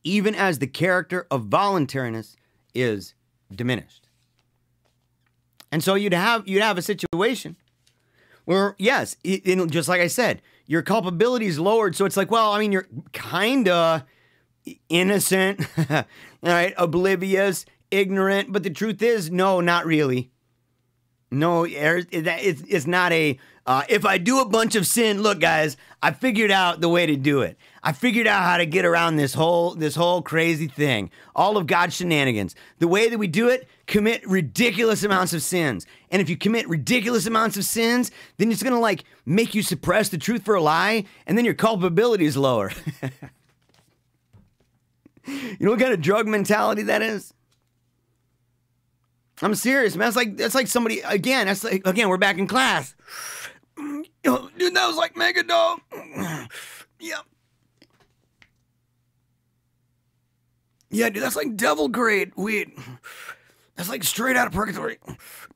even as the character of voluntariness is diminished. And so you'd have a situation where, yes, just like I said, your culpability is lowered. So it's like, well, I mean, you're kind of innocent, all right, oblivious, ignorant. But the truth is, no, not really. No, it's not a, if I do a bunch of sin, look, guys, I figured out the way to do it. I figured out how to get around this whole crazy thing, all of God's shenanigans. The way that we do it, commit ridiculous amounts of sins. And if you commit ridiculous amounts of sins, then it's going to, like, make you suppress the truth for a lie, and then your culpability is lower. You know what kind of drug mentality that is? I'm serious, man. That's like somebody, again, that's like, again, we're back in class. Dude, that was like mega dope. Yeah. Yeah, dude, that's like devil grade weed. That's like straight out of purgatory.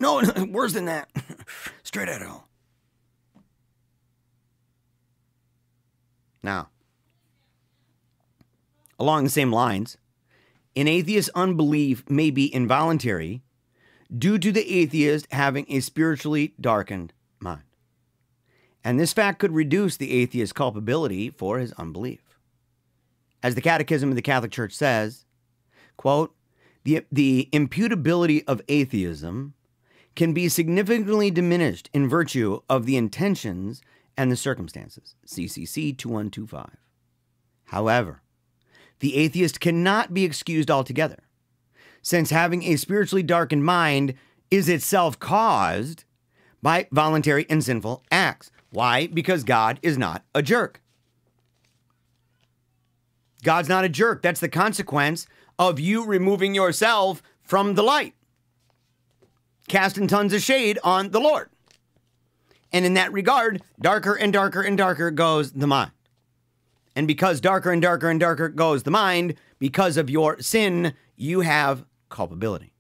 No, worse than that. Straight out of hell. Now, along the same lines, an atheist's unbelief may be involuntary due to the atheist having a spiritually darkened mind. And this fact could reduce the atheist's culpability for his unbelief. As the Catechism of the Catholic Church says, quote, the imputability of atheism can be significantly diminished in virtue of the intentions and the circumstances, CCC 2125. However, the atheist cannot be excused altogether, since having a spiritually darkened mind is itself caused by voluntary and sinful acts. Why? Because God is not a jerk. God's not a jerk. That's the consequence of you removing yourself from the light, casting tons of shade on the Lord. And in that regard, darker and darker and darker goes the mind. And because darker and darker and darker goes the mind, because of your sin, you have culpability.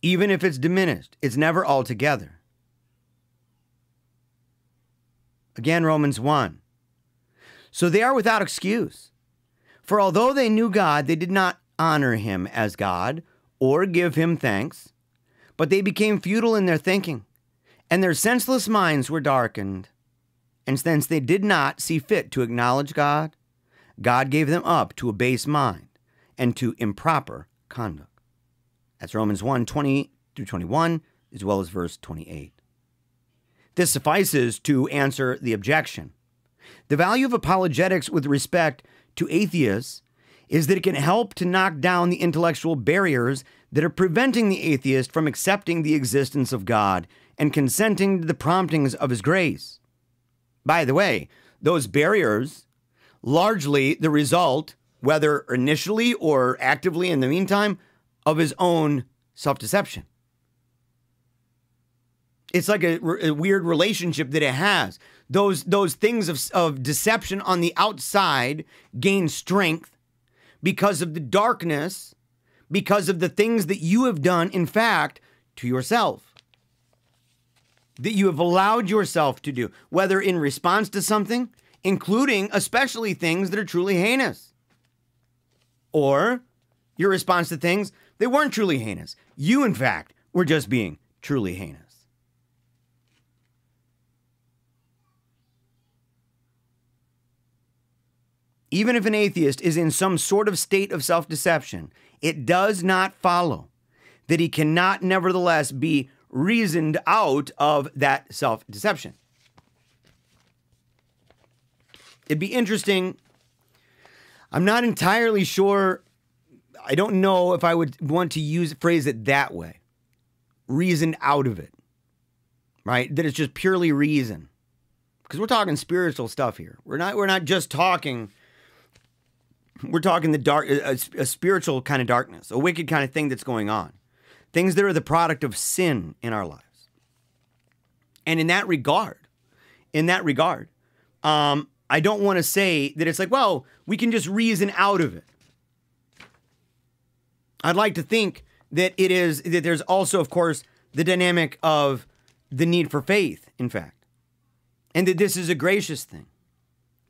Even if it's diminished, it's never altogether. Again, Romans 1. So they are without excuse. For although they knew God, they did not honor him as God or give him thanks, but they became futile in their thinking, and their senseless minds were darkened. and since they did not see fit to acknowledge God, God gave them up to a base mind and to improper conduct. That's Romans 1:20-21, as well as verse 28. This suffices to answer the objection. The value of apologetics with respect to atheists is that it can help to knock down the intellectual barriers that are preventing the atheist from accepting the existence of God and consenting to the promptings of his grace. By the way, those barriers, largely the result, whether initially or actively in the meantime, of his own self-deception. It's like a weird relationship that it has. Those things of deception on the outside gain strength because of the darkness, because of the things that you have done, in fact, to yourself, that you have allowed yourself to do, whether in response to something, including especially things that are truly heinous, or your response to things that weren't truly heinous. You, in fact, were just being truly heinous. Even if an atheist is in some sort of state of self-deception, it does not follow that he cannot nevertheless be reasoned out of that self-deception. It'd be interesting. I'm not entirely sure. I don't know if I would want to phrase it that way. Reasoned out of it, right? That it's just purely reason. Because we're talking spiritual stuff here. We're not just talking... We're talking the dark, a spiritual kind of darkness, a wicked kind of thing that's going on. Things that are the product of sin in our lives. And in that regard, I don't want to say that it's like, well, we can just reason out of it. I'd like to think that there's also, of course, the dynamic of the need for faith, in fact. And that this is a gracious thing,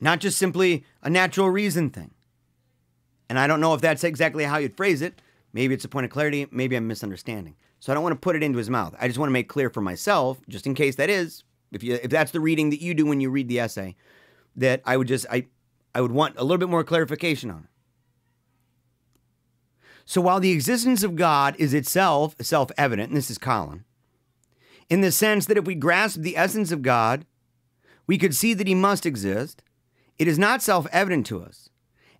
not just simply a natural reason thing. And I don't know if that's exactly how you'd phrase it. Maybe it's a point of clarity. Maybe I'm misunderstanding. So I don't want to put it into his mouth. I just want to make clear for myself, just in case that is, if that's the reading that you do when you read the essay, that I would just, I would want a little bit more clarification on it. So while the existence of God is itself self-evident, and this is Colin, in the sense that if we grasp the essence of God, we could see that he must exist, it is not self-evident to us.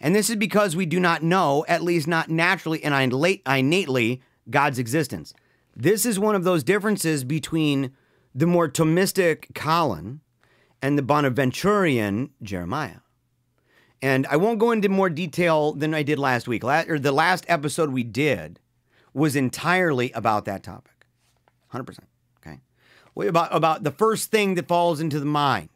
And this is because we do not know, at least not naturally and innately, God's existence. This is one of those differences between the more Thomistic Colin and the Bonaventurian Jeremiah. And I won't go into more detail than I did last week. The last episode we did was entirely about that topic. 100%, okay? About the first thing that falls into the mind,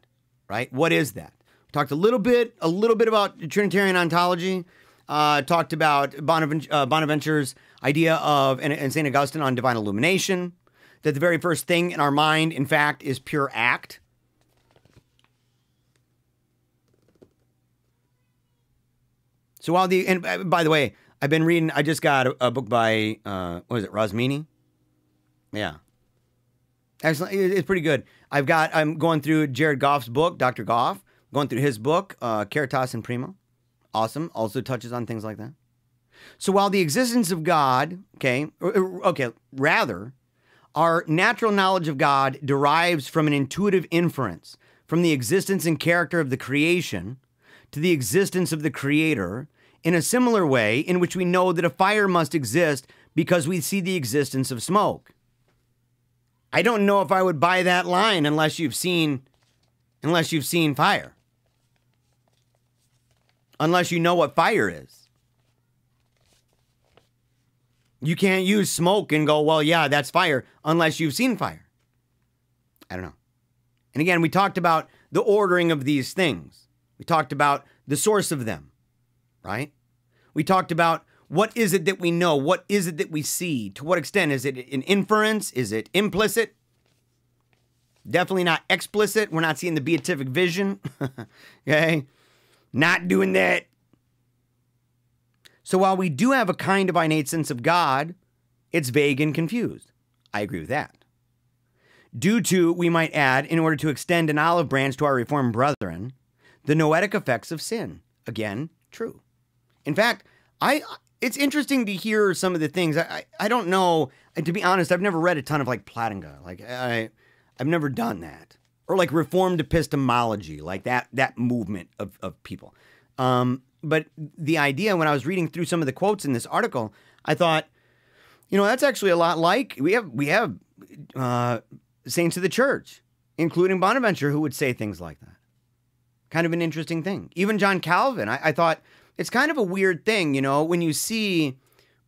right? What is that? Talked a little bit about Trinitarian ontology, talked about Bonaventure's idea of, and St. Augustine on divine illumination, that the very first thing in our mind, in fact, is pure act. So while the, and by the way, I've been reading, I just got a book by, Rosmini? Yeah. Excellent, it's pretty good. I'm going through Jared Goff's book, Dr. Goff. Going through his book, Caritas in Primo. Awesome. Also touches on things like that. So while the existence of God, rather, our natural knowledge of God derives from an intuitive inference, from the existence and character of the creation to the existence of the creator, in a similar way in which we know that a fire must exist because we see the existence of smoke. I don't know if I would buy that line unless you've seen fire. Unless you know what fire is. You can't use smoke and go, well, yeah, that's fire, unless you've seen fire. I don't know. And again, we talked about the ordering of these things. We talked about the source of them, right? We talked about what is it that we know? What is it that we see? To what extent? Is it an inference? Is it implicit? Definitely not explicit. We're not seeing the beatific vision. Okay? Not doing that. So while we do have a kind of innate sense of God, it's vague and confused. I agree with that. Due to, we might add, in order to extend an olive branch to our Reformed brethren, the noetic effects of sin. Again, true. In fact, it's interesting to hear some of the things. I don't know. To be honest, I've never read a ton of like Platinga. Like I've never done that. Or like Reformed epistemology, like that movement of people. But the idea, when I was reading through some of the quotes in this article, I thought, you know, that's actually a lot like we have saints of the church, including Bonaventure, who would say things like that. Kind of an interesting thing. Even John Calvin, I thought it's kind of a weird thing, you know, when you see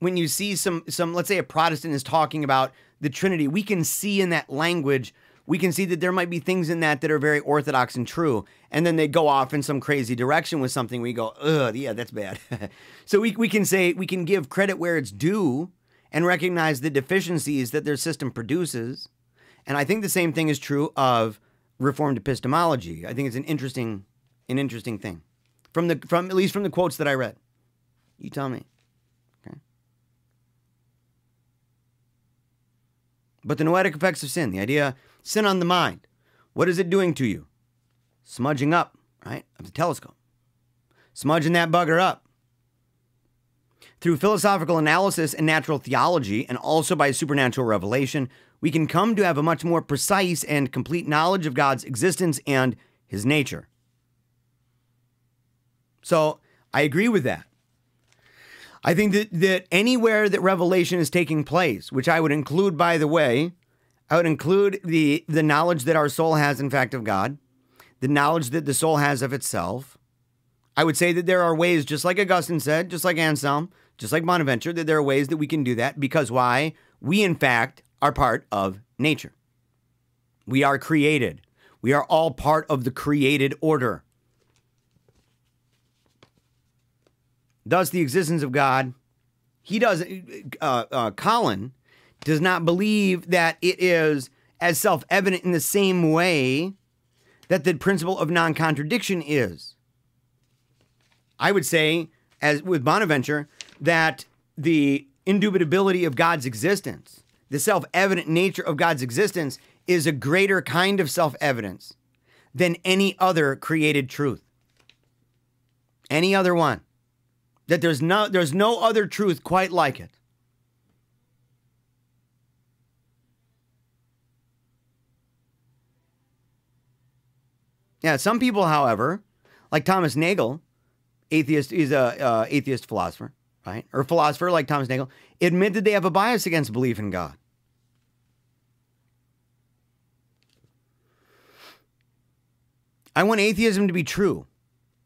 some, let's say a Protestant is talking about the Trinity, we can see in that language, we can see that there might be things in that are very orthodox and true. And then they go off in some crazy direction with something we go, ugh, yeah, that's bad. So we can say, we can give credit where it's due and recognize the deficiencies that their system produces. And I think the same thing is true of Reformed epistemology. I think it's an interesting thing. At least from the quotes that I read. You tell me. Okay. But the noetic effects of sin, the idea, sin on the mind. What is it doing to you? Smudging up, right? Of the telescope. Smudging that bugger up. Through philosophical analysis and natural theology, and also by supernatural revelation, we can come to have a much more precise and complete knowledge of God's existence and his nature. So I agree with that. I think that anywhere that revelation is taking place, which I would include, by the way, I would include the knowledge that our soul has, in fact, of God, the knowledge that the soul has of itself. I would say that there are ways, just like Augustine said, just like Anselm, just like Bonaventure, that there are ways that we can do that because why? We, in fact, are part of nature. We are created. We are all part of the created order. Thus, the existence of God, Colin does not believe that it is as self-evident in the same way that the principle of non-contradiction is. I would say, as with Bonaventure, that the indubitability of God's existence, the self-evident nature of God's existence, is a greater kind of self-evidence than any other created truth. Any other one. That there's no other truth quite like it. Yeah, some people, however, like Thomas Nagel, atheist, he's an atheist philosopher, right? Or a philosopher like Thomas Nagel, admit that they have a bias against belief in God. I want atheism to be true.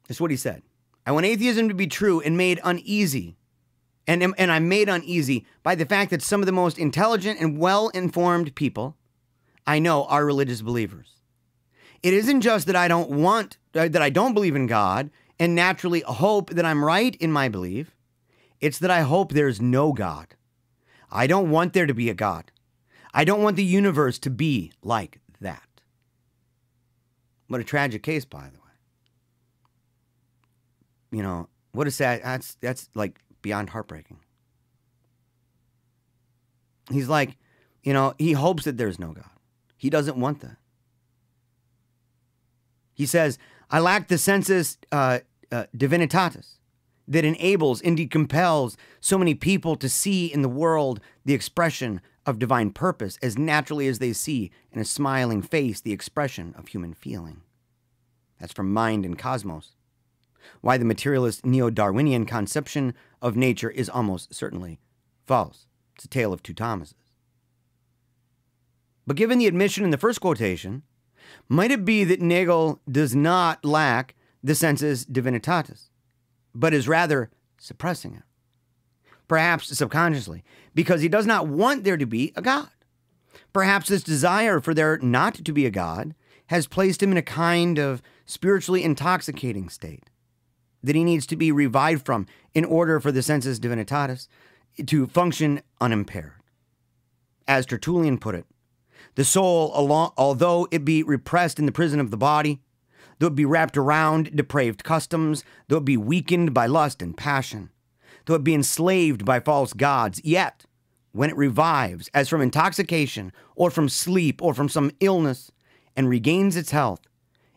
That's what he said. I want atheism to be true and made uneasy. And I'm made uneasy by the fact that some of the most intelligent and well-informed people I know are religious believers. It isn't just that I don't believe in God and naturally hope that I'm right in my belief. It's that I hope there's no God. I don't want there to be a God. I don't want the universe to be like that. What a tragic case, by the way. You know, what is that? That's like beyond heartbreaking. He's like, you know, he hopes that there's no God. He doesn't want that. He says, I lack the sensus divinitatis that enables, indeed compels, so many people to see in the world the expression of divine purpose as naturally as they see in a smiling face the expression of human feeling. That's from Mind and Cosmos. Why the materialist neo-Darwinian conception of nature is almost certainly false. It's a tale of two Thomases. But given the admission in the first quotation, might it be that Nagel does not lack the sensus divinitatis, but is rather suppressing it, perhaps subconsciously, because he does not want there to be a God? Perhaps this desire for there not to be a God has placed him in a kind of spiritually intoxicating state that he needs to be revived from in order for the sensus divinitatis to function unimpaired. As Tertullian put it, the soul, although it be repressed in the prison of the body, though it be wrapped around depraved customs, though it be weakened by lust and passion, though it be enslaved by false gods, yet when it revives, as from intoxication, or from sleep, or from some illness, and regains its health,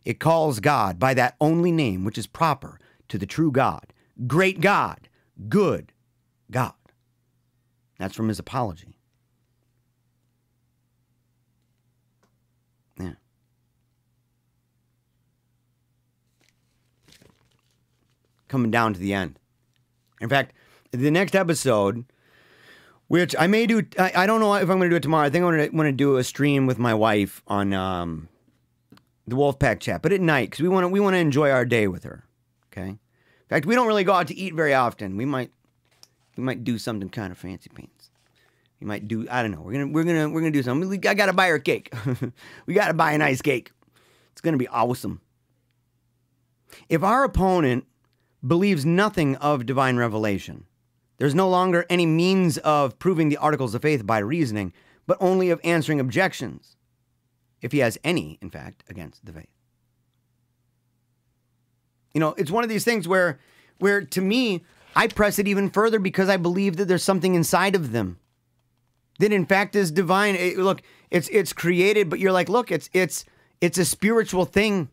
it calls God by that only name which is proper to the true God, great God, good God. That's from his apology. Yeah. Coming down to the end. In fact, the next episode, which I may do, I don't know if I'm going to do it tomorrow. I think I'm going to do a stream with my wife on the Wolfpack chat, but at night, because we want to enjoy our day with her. Okay. In fact, we don't really go out to eat very often. We might do something kind of fancy pants. We might do, I don't know. We're gonna do something. I gotta buy her cake. We gotta buy a nice cake. It's gonna be awesome. If our opponent believes nothing of divine revelation, there's no longer any means of proving the articles of faith by reasoning, but only of answering objections, if he has any, in fact, against the faith. You know, it's one of these things where to me, I press it even further because I believe that there's something inside of them that in fact is divine. Look, it's created, but you're like, look, it's a spiritual thing.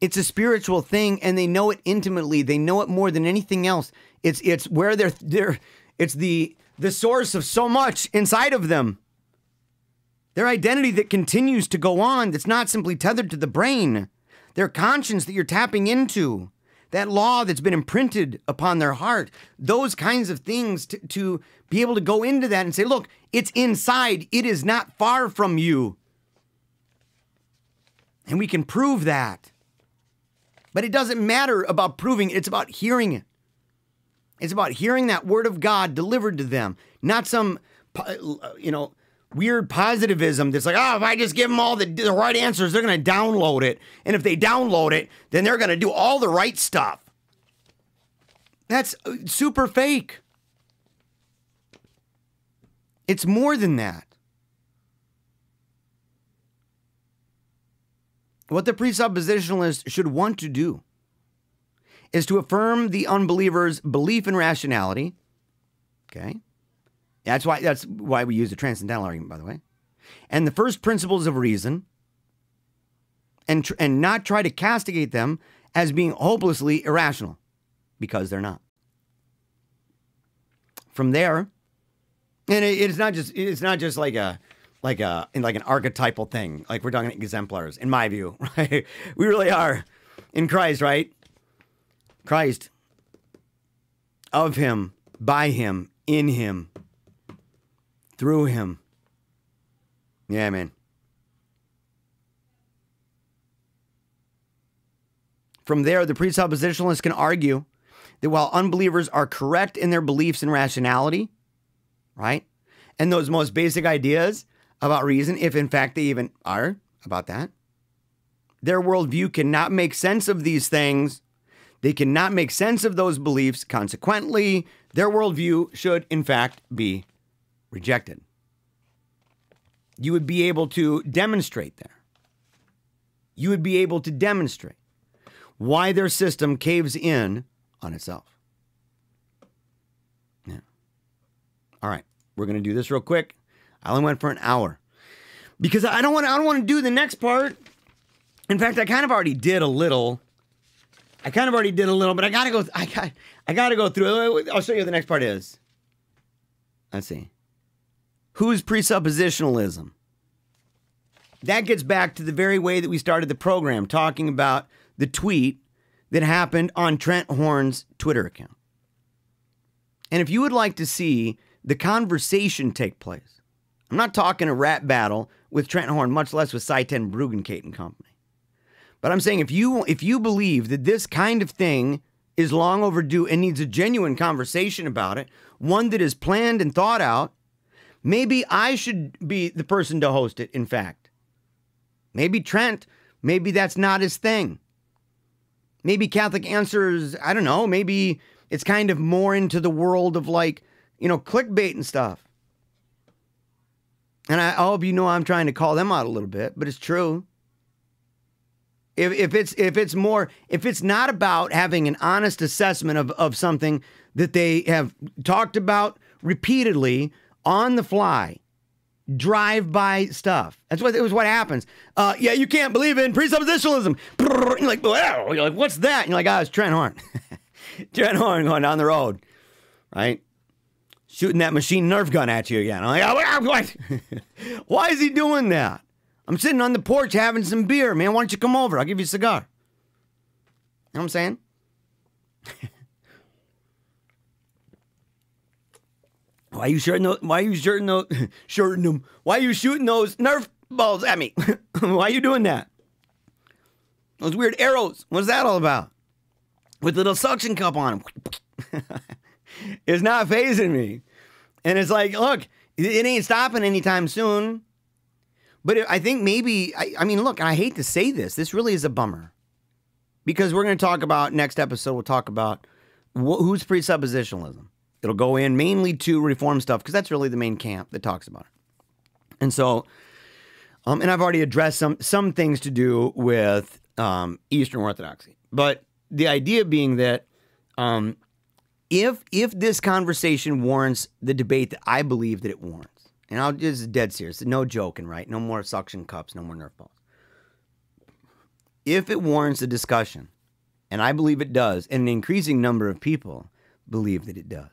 It's a spiritual thing, and they know it intimately. They know it more than anything else. It's where it's the source of so much inside of them. Their identity that continues to go on, that's not simply tethered to the brain. Their conscience that you're tapping into. That law that's been imprinted upon their heart, those kinds of things, to be able to go into that and say, look, it's inside. It is not far from you. And we can prove that. But it doesn't matter about proving it. It's about hearing it. It's about hearing that word of God delivered to them, not some, you know, weird positivism that's like, oh, if I just give them all the right answers, they're going to download it. And if they download it, then they're going to do all the right stuff. That's super fake. It's more than that. What the presuppositionalist should want to do is to affirm the unbeliever's belief in rationality, okay? That's why we use the transcendental argument, by the way. And the first principles of reason, and not try to castigate them as being hopelessly irrational, because they're not. From there, and it's not just like an archetypal thing. Like, we're talking exemplars, in my view, right? We really are in Christ, right? Christ, of him, by him, in him, through him. Yeah, man. From there, the presuppositionalists can argue that while unbelievers are correct in their beliefs in rationality, right, and those most basic ideas about reason, if in fact they even are about that, their worldview cannot make sense of these things. They cannot make sense of those beliefs. Consequently, their worldview should in fact be rejected. You would be able to demonstrate there. You would be able to demonstrate why their system caves in on itself. Yeah. All right, we're going to do this real quick. I only went for an hour because I don't want to do the next part. In fact, I kind of already did a little. But I got to go. I got to go through it. I'll show you what the next part is. Let's see. Who's presuppositionalism? That gets back to the very way that we started the program, talking about the tweet that happened on Trent Horn's Twitter account. And if you would like to see the conversation take place, I'm not talking a rap battle with Trent Horn, much less with Sye Ten Bruggencate and company. But I'm saying if you believe that this kind of thing is long overdue and needs a genuine conversation about it, one that is planned and thought out, maybe I should be the person to host it, in fact. Maybe Trent, maybe that's not his thing. Maybe Catholic Answers, I don't know, maybe it's kind of more into the world of, like, you know, clickbait and stuff. And I hope you know I'm trying to call them out a little bit, but it's true. If it's not about having an honest assessment of something that they have talked about, repeatedly on the fly, drive-by stuff. That's what it was. What happens? Yeah, you can't believe in presuppositionalism. You're like, wow. You're like, what's that? And you're like, oh, it's Trent Horn. Trent Horn going down the road, right? Shooting that machine nerf gun at you again. I'm like, oh, what? Why is he doing that? I'm sitting on the porch having some beer, man. Why don't you come over? I'll give you a cigar. You know what I'm saying? Why are you shooting those? Why are you shooting those? Shooting them? Why are you shooting those Nerf balls at me? Why are you doing that? Those weird arrows. What's that all about? With a little suction cup on them. It's not phasing me, and it's like, look, it ain't stopping anytime soon. But I think maybe I mean, look, I hate to say this. This really is a bummer, because we're going to talk about next episode. We'll talk about who's presuppositionalism. It'll go in mainly to reform stuff, because that's really the main camp that talks about it. And so, and I've already addressed some things to do with Eastern Orthodoxy. But the idea being that if this conversation warrants the debate that I believe that it warrants, and this is dead serious, no joking, right? No more suction cups, no more Nerf balls. If it warrants a discussion, and I believe it does, and an increasing number of people believe that it does,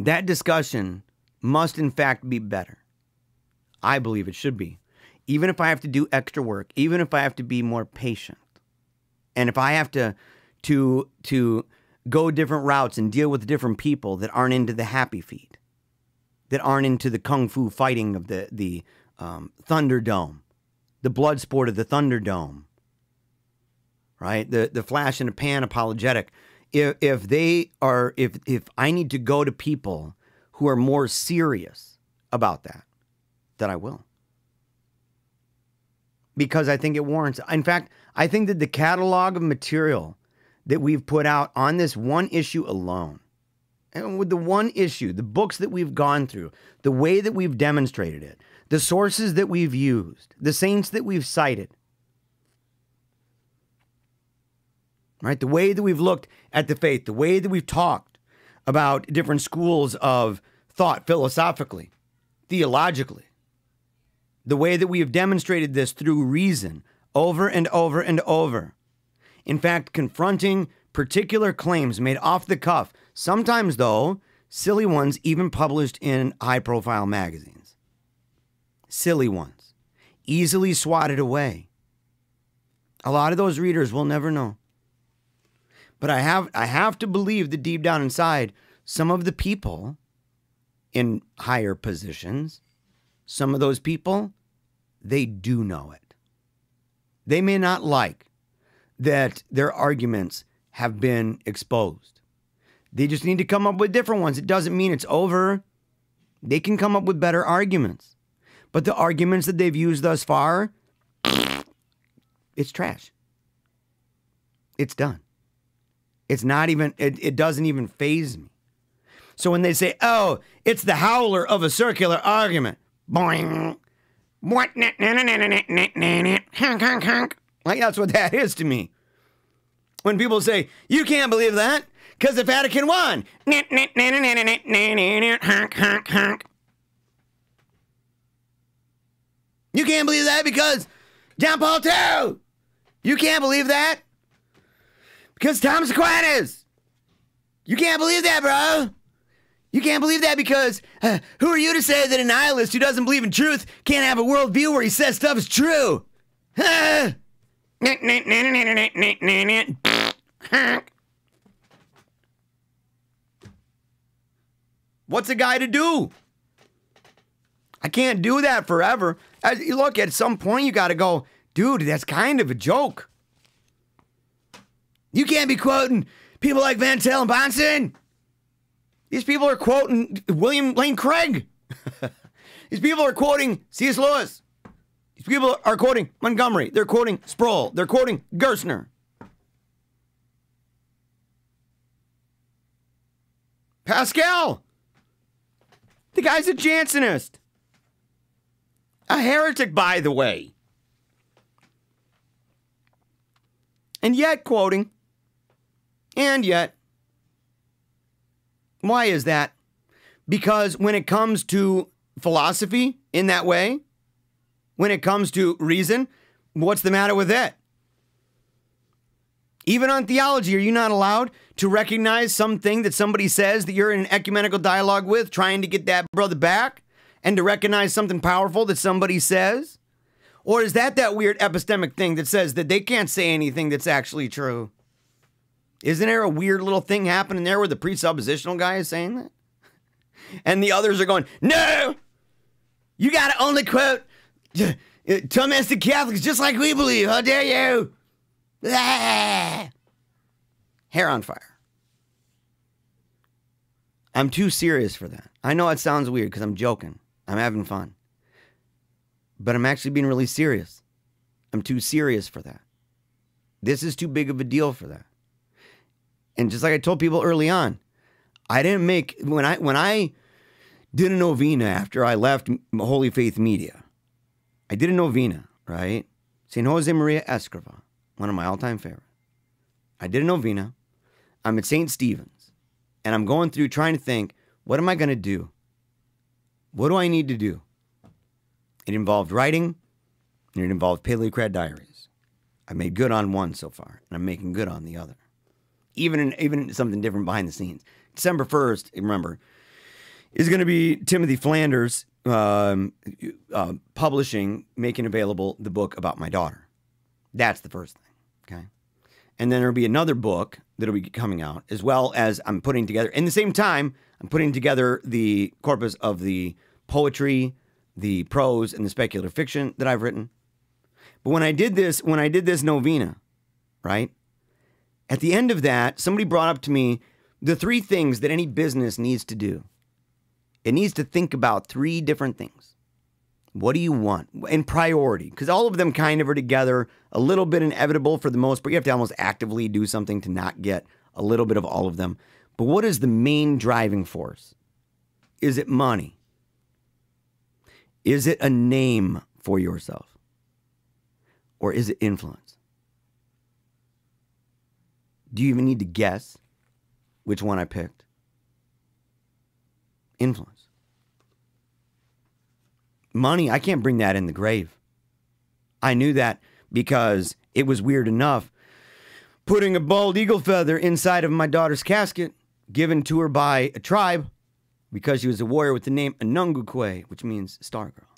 that discussion must, in fact, be better. I believe it should be. Even if I have to do extra work, even if I have to be more patient, and if I have to go different routes and deal with different people that aren't into the happy feet, that aren't into the kung fu fighting of the Thunderdome, the blood sport of the Thunderdome, right? The flash in a pan apologetic. If I need to go to people who are more serious about that, then I will. Because I think it warrants. In fact, I think that the catalog of material that we've put out on this one issue alone, and with the one issue, the books that we've gone through, the way that we've demonstrated it, the sources that we've used, the saints that we've cited, right? The way that we've looked at the faith, the way that we've talked about different schools of thought philosophically, theologically, the way that we have demonstrated this through reason over and over and over. In fact, confronting particular claims made off the cuff, sometimes though, silly ones even published in high-profile magazines. Silly ones, easily swatted away. A lot of those readers will never know. But I have to believe that deep down inside, some of the people in higher positions, some of those people, they do know it. They may not like that their arguments have been exposed. They just need to come up with different ones. It doesn't mean it's over. They can come up with better arguments. But the arguments that they've used thus far, it's trash. It's done. It's not even, it doesn't even faze me. So when they say, oh, it's the howler of a circular argument. Boing. What? Like, that's what that is to me. When people say, you can't believe that, because the Vatican won. You can't believe that because John Paul II. You can't believe that because Thomas Aquinas. You can't believe that, bro. You can't believe that because who are you to say that a nihilist who doesn't believe in truth can't have a worldview where he says stuff is true? What's a guy to do? I can't do that forever. Look, at some point you got to go, dude, that's kind of a joke. You can't be quoting people like Van Til and Bonson. These people are quoting William Lane Craig. These people are quoting C.S. Lewis. These people are quoting Montgomery. They're quoting Sproul. They're quoting Gerstner. Pascal. The guy's a Jansenist. A heretic, by the way. And yet quoting. And yet. Why is that? Because when it comes to philosophy in that way, when it comes to reason, what's the matter with it? Even on theology, are you not allowed to recognize something that somebody says that you're in an ecumenical dialogue with, trying to get that brother back, and to recognize something powerful that somebody says? Or is that weird epistemic thing that says that they can't say anything that's actually true? Isn't there a weird little thing happening there where the presuppositional guy is saying that? And the others are going, no! You gotta only quote Thomistic Catholics just like we believe, how dare you! Ah! Hair on fire. I'm too serious for that. I know it sounds weird because I'm joking. I'm having fun. But I'm actually being really serious. I'm too serious for that. This is too big of a deal for that. And just like I told people early on, I didn't make, when I did a novena after I left Holy Faith Media, I did a novena, right? St. Jose Maria Escrivá, one of my all-time favorites. I did a novena. I'm at St. Stephen's, and I'm going through trying to think, what am I going to do? What do I need to do? It involved writing, and it involved Paleocrat Diaries. I made good on one so far, and I'm making good on the other. Even something different behind the scenes. December 1st, remember, is going to be Timothy Flanders making available the book about my daughter. That's the first thing, okay? And then there'll be another book that'll be coming out, as well as I'm putting together, in the same time, I'm putting together the corpus of the poetry, the prose, and the speculative fiction that I've written. But when I did this novena, right, at the end of that, somebody brought up to me the three things that any business needs to do. It needs to think about three different things. What do you want? And priority, because all of them kind of are together, a little bit inevitable for the most, but you have to almost actively do something to not get a little bit of all of them. But what is the main driving force? Is it money? Is it a name for yourself? Or is it influence? Do you even need to guess which one I picked? Influence. Money, I can't bring that in the grave. I knew that because it was weird enough putting a bald eagle feather inside of my daughter's casket given to her by a tribe because she was a warrior with the name Anungukwe, which means star girl.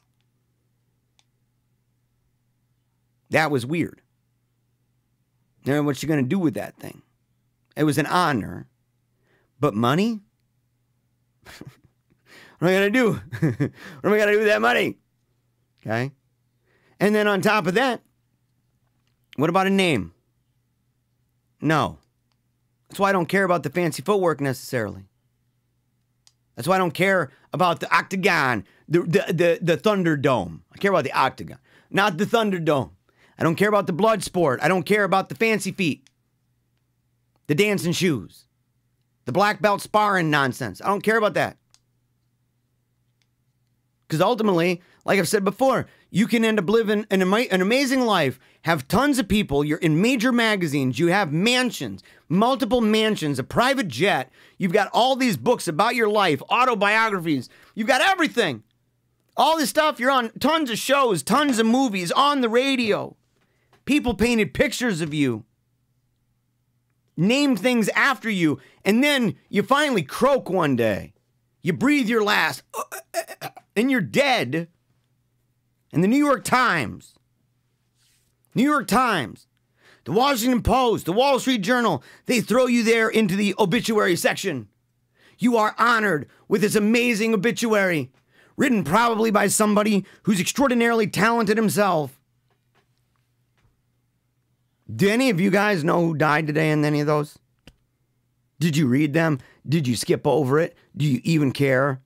That was weird. Now, what's she going to do with that thing? It was an honor, but money? What am I going to do? What am I going to do with that money? Okay. And then on top of that, what about a name? No. That's why I don't care about the fancy footwork necessarily. That's why I don't care about the octagon, the Thunderdome. I care about the octagon, not the Thunderdome. I don't care about the blood sport. I don't care about the fancy feet, the dancing shoes, the black belt sparring nonsense. I don't care about that. Because ultimately, like I've said before, you can end up living an amazing life, have tons of people, you're in major magazines, you have mansions, multiple mansions, a private jet, you've got all these books about your life, autobiographies, you've got everything. All this stuff, you're on tons of shows, tons of movies, on the radio. People painted pictures of you, named things after you, and then you finally croak one day. You breathe your last, and you're dead. And the New York Times, the Washington Post, the Wall Street Journal, they throw you there into the obituary section. You are honored with this amazing obituary, written probably by somebody who's extraordinarily talented himself. Do any of you guys know who died today in any of those? Did you read them? Did you skip over it? Do you even care?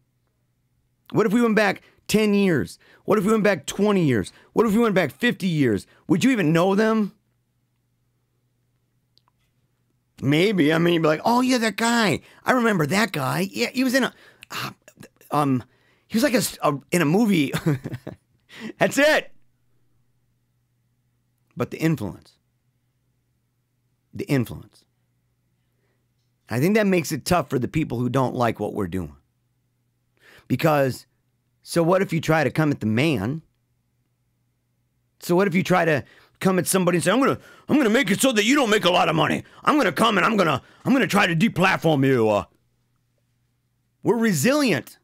What if we went back 10 years? What if we went back 20 years? What if we went back 50 years? Would you even know them? Maybe. I mean, you'd be like, oh, yeah, that guy. I remember that guy. Yeah, he was in a, he was like in a movie. That's it. But the influence. I think that makes it tough for the people who don't like what we're doing. Because, so what if you try to come at the man? So what if you try to come at somebody and say, I'm gonna make it so that you don't make a lot of money. I'm gonna come and I'm gonna try to deplatform you. We're resilient.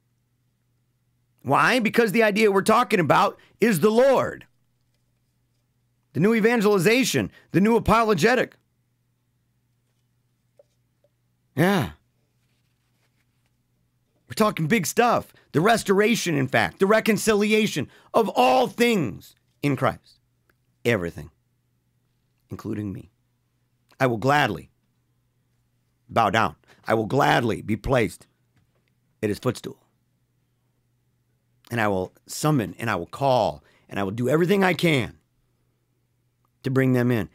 Why? Because the idea we're talking about is the Lord, the new evangelization, the new apologetic. Yeah. We're talking big stuff. The restoration, in fact, the reconciliation of all things in Christ. Everything, including me. I will gladly bow down. I will gladly be placed at his footstool. And I will summon and I will call and I will do everything I can to bring them in,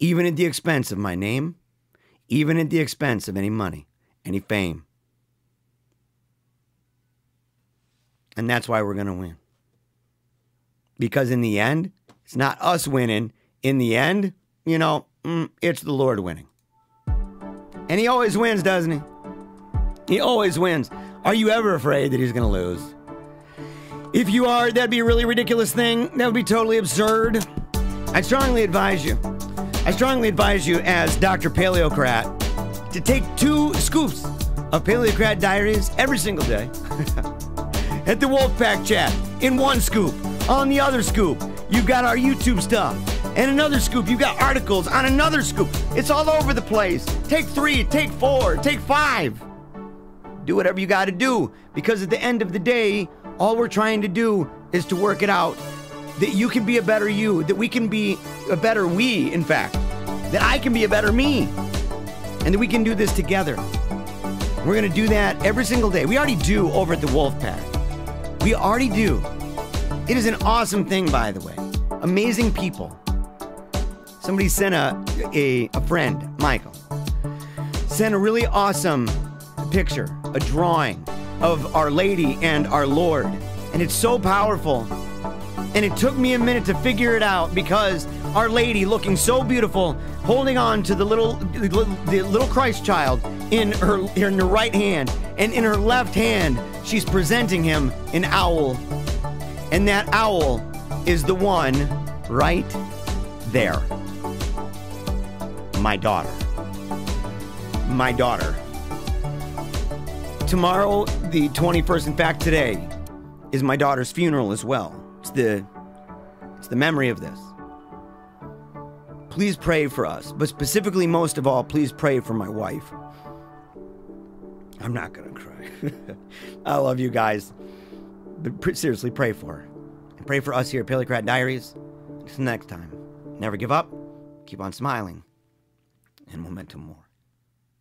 even at the expense of my name, even at the expense of any money, any fame. And that's why we're going to win. Because in the end, it's not us winning. In the end, you know, it's the Lord winning. And he always wins, doesn't he? He always wins. Are you ever afraid that he's going to lose? If you are, that'd be a really ridiculous thing. That would be totally absurd. I'd strongly advise you, as Dr. Paleocrat, to take 2 scoops of Paleocrat Diaries every single day at the Wolfpack chat in 1 scoop. On the other scoop, you've got our YouTube stuff. And another scoop, you've got articles on another scoop. It's all over the place. Take 3, take 4, take 5. Do whatever you got to do, because at the end of the day, all we're trying to do is to work it out, that you can be a better you, that we can be a better we, in fact, that I can be a better me, and that we can do this together. We're going to do that every single day. We already do over at the Wolfpack. We already do. It is an awesome thing, by the way. Amazing people. Somebody sent a friend, Michael, sent a really awesome picture, a drawing of Our Lady and Our Lord, and it's so powerful. And it took me a minute to figure it out, because Our Lady, looking so beautiful, holding on to the little Christ child in her right hand, and in her left hand she's presenting him an owl, and that owl is the one right there. My daughter. My daughter. Tomorrow, the 21st, in fact today, is my daughter's funeral as well. It's the memory of this. Please pray for us, but specifically, most of all, please pray for my wife. I'm not gonna cry. I love you guys, but seriously, pray for her. And pray for us here at Paleocrat Diaries. Until next time, never give up, keep on smiling, and momentum more.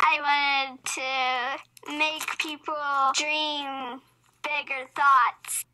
I wanted to make people dream bigger thoughts.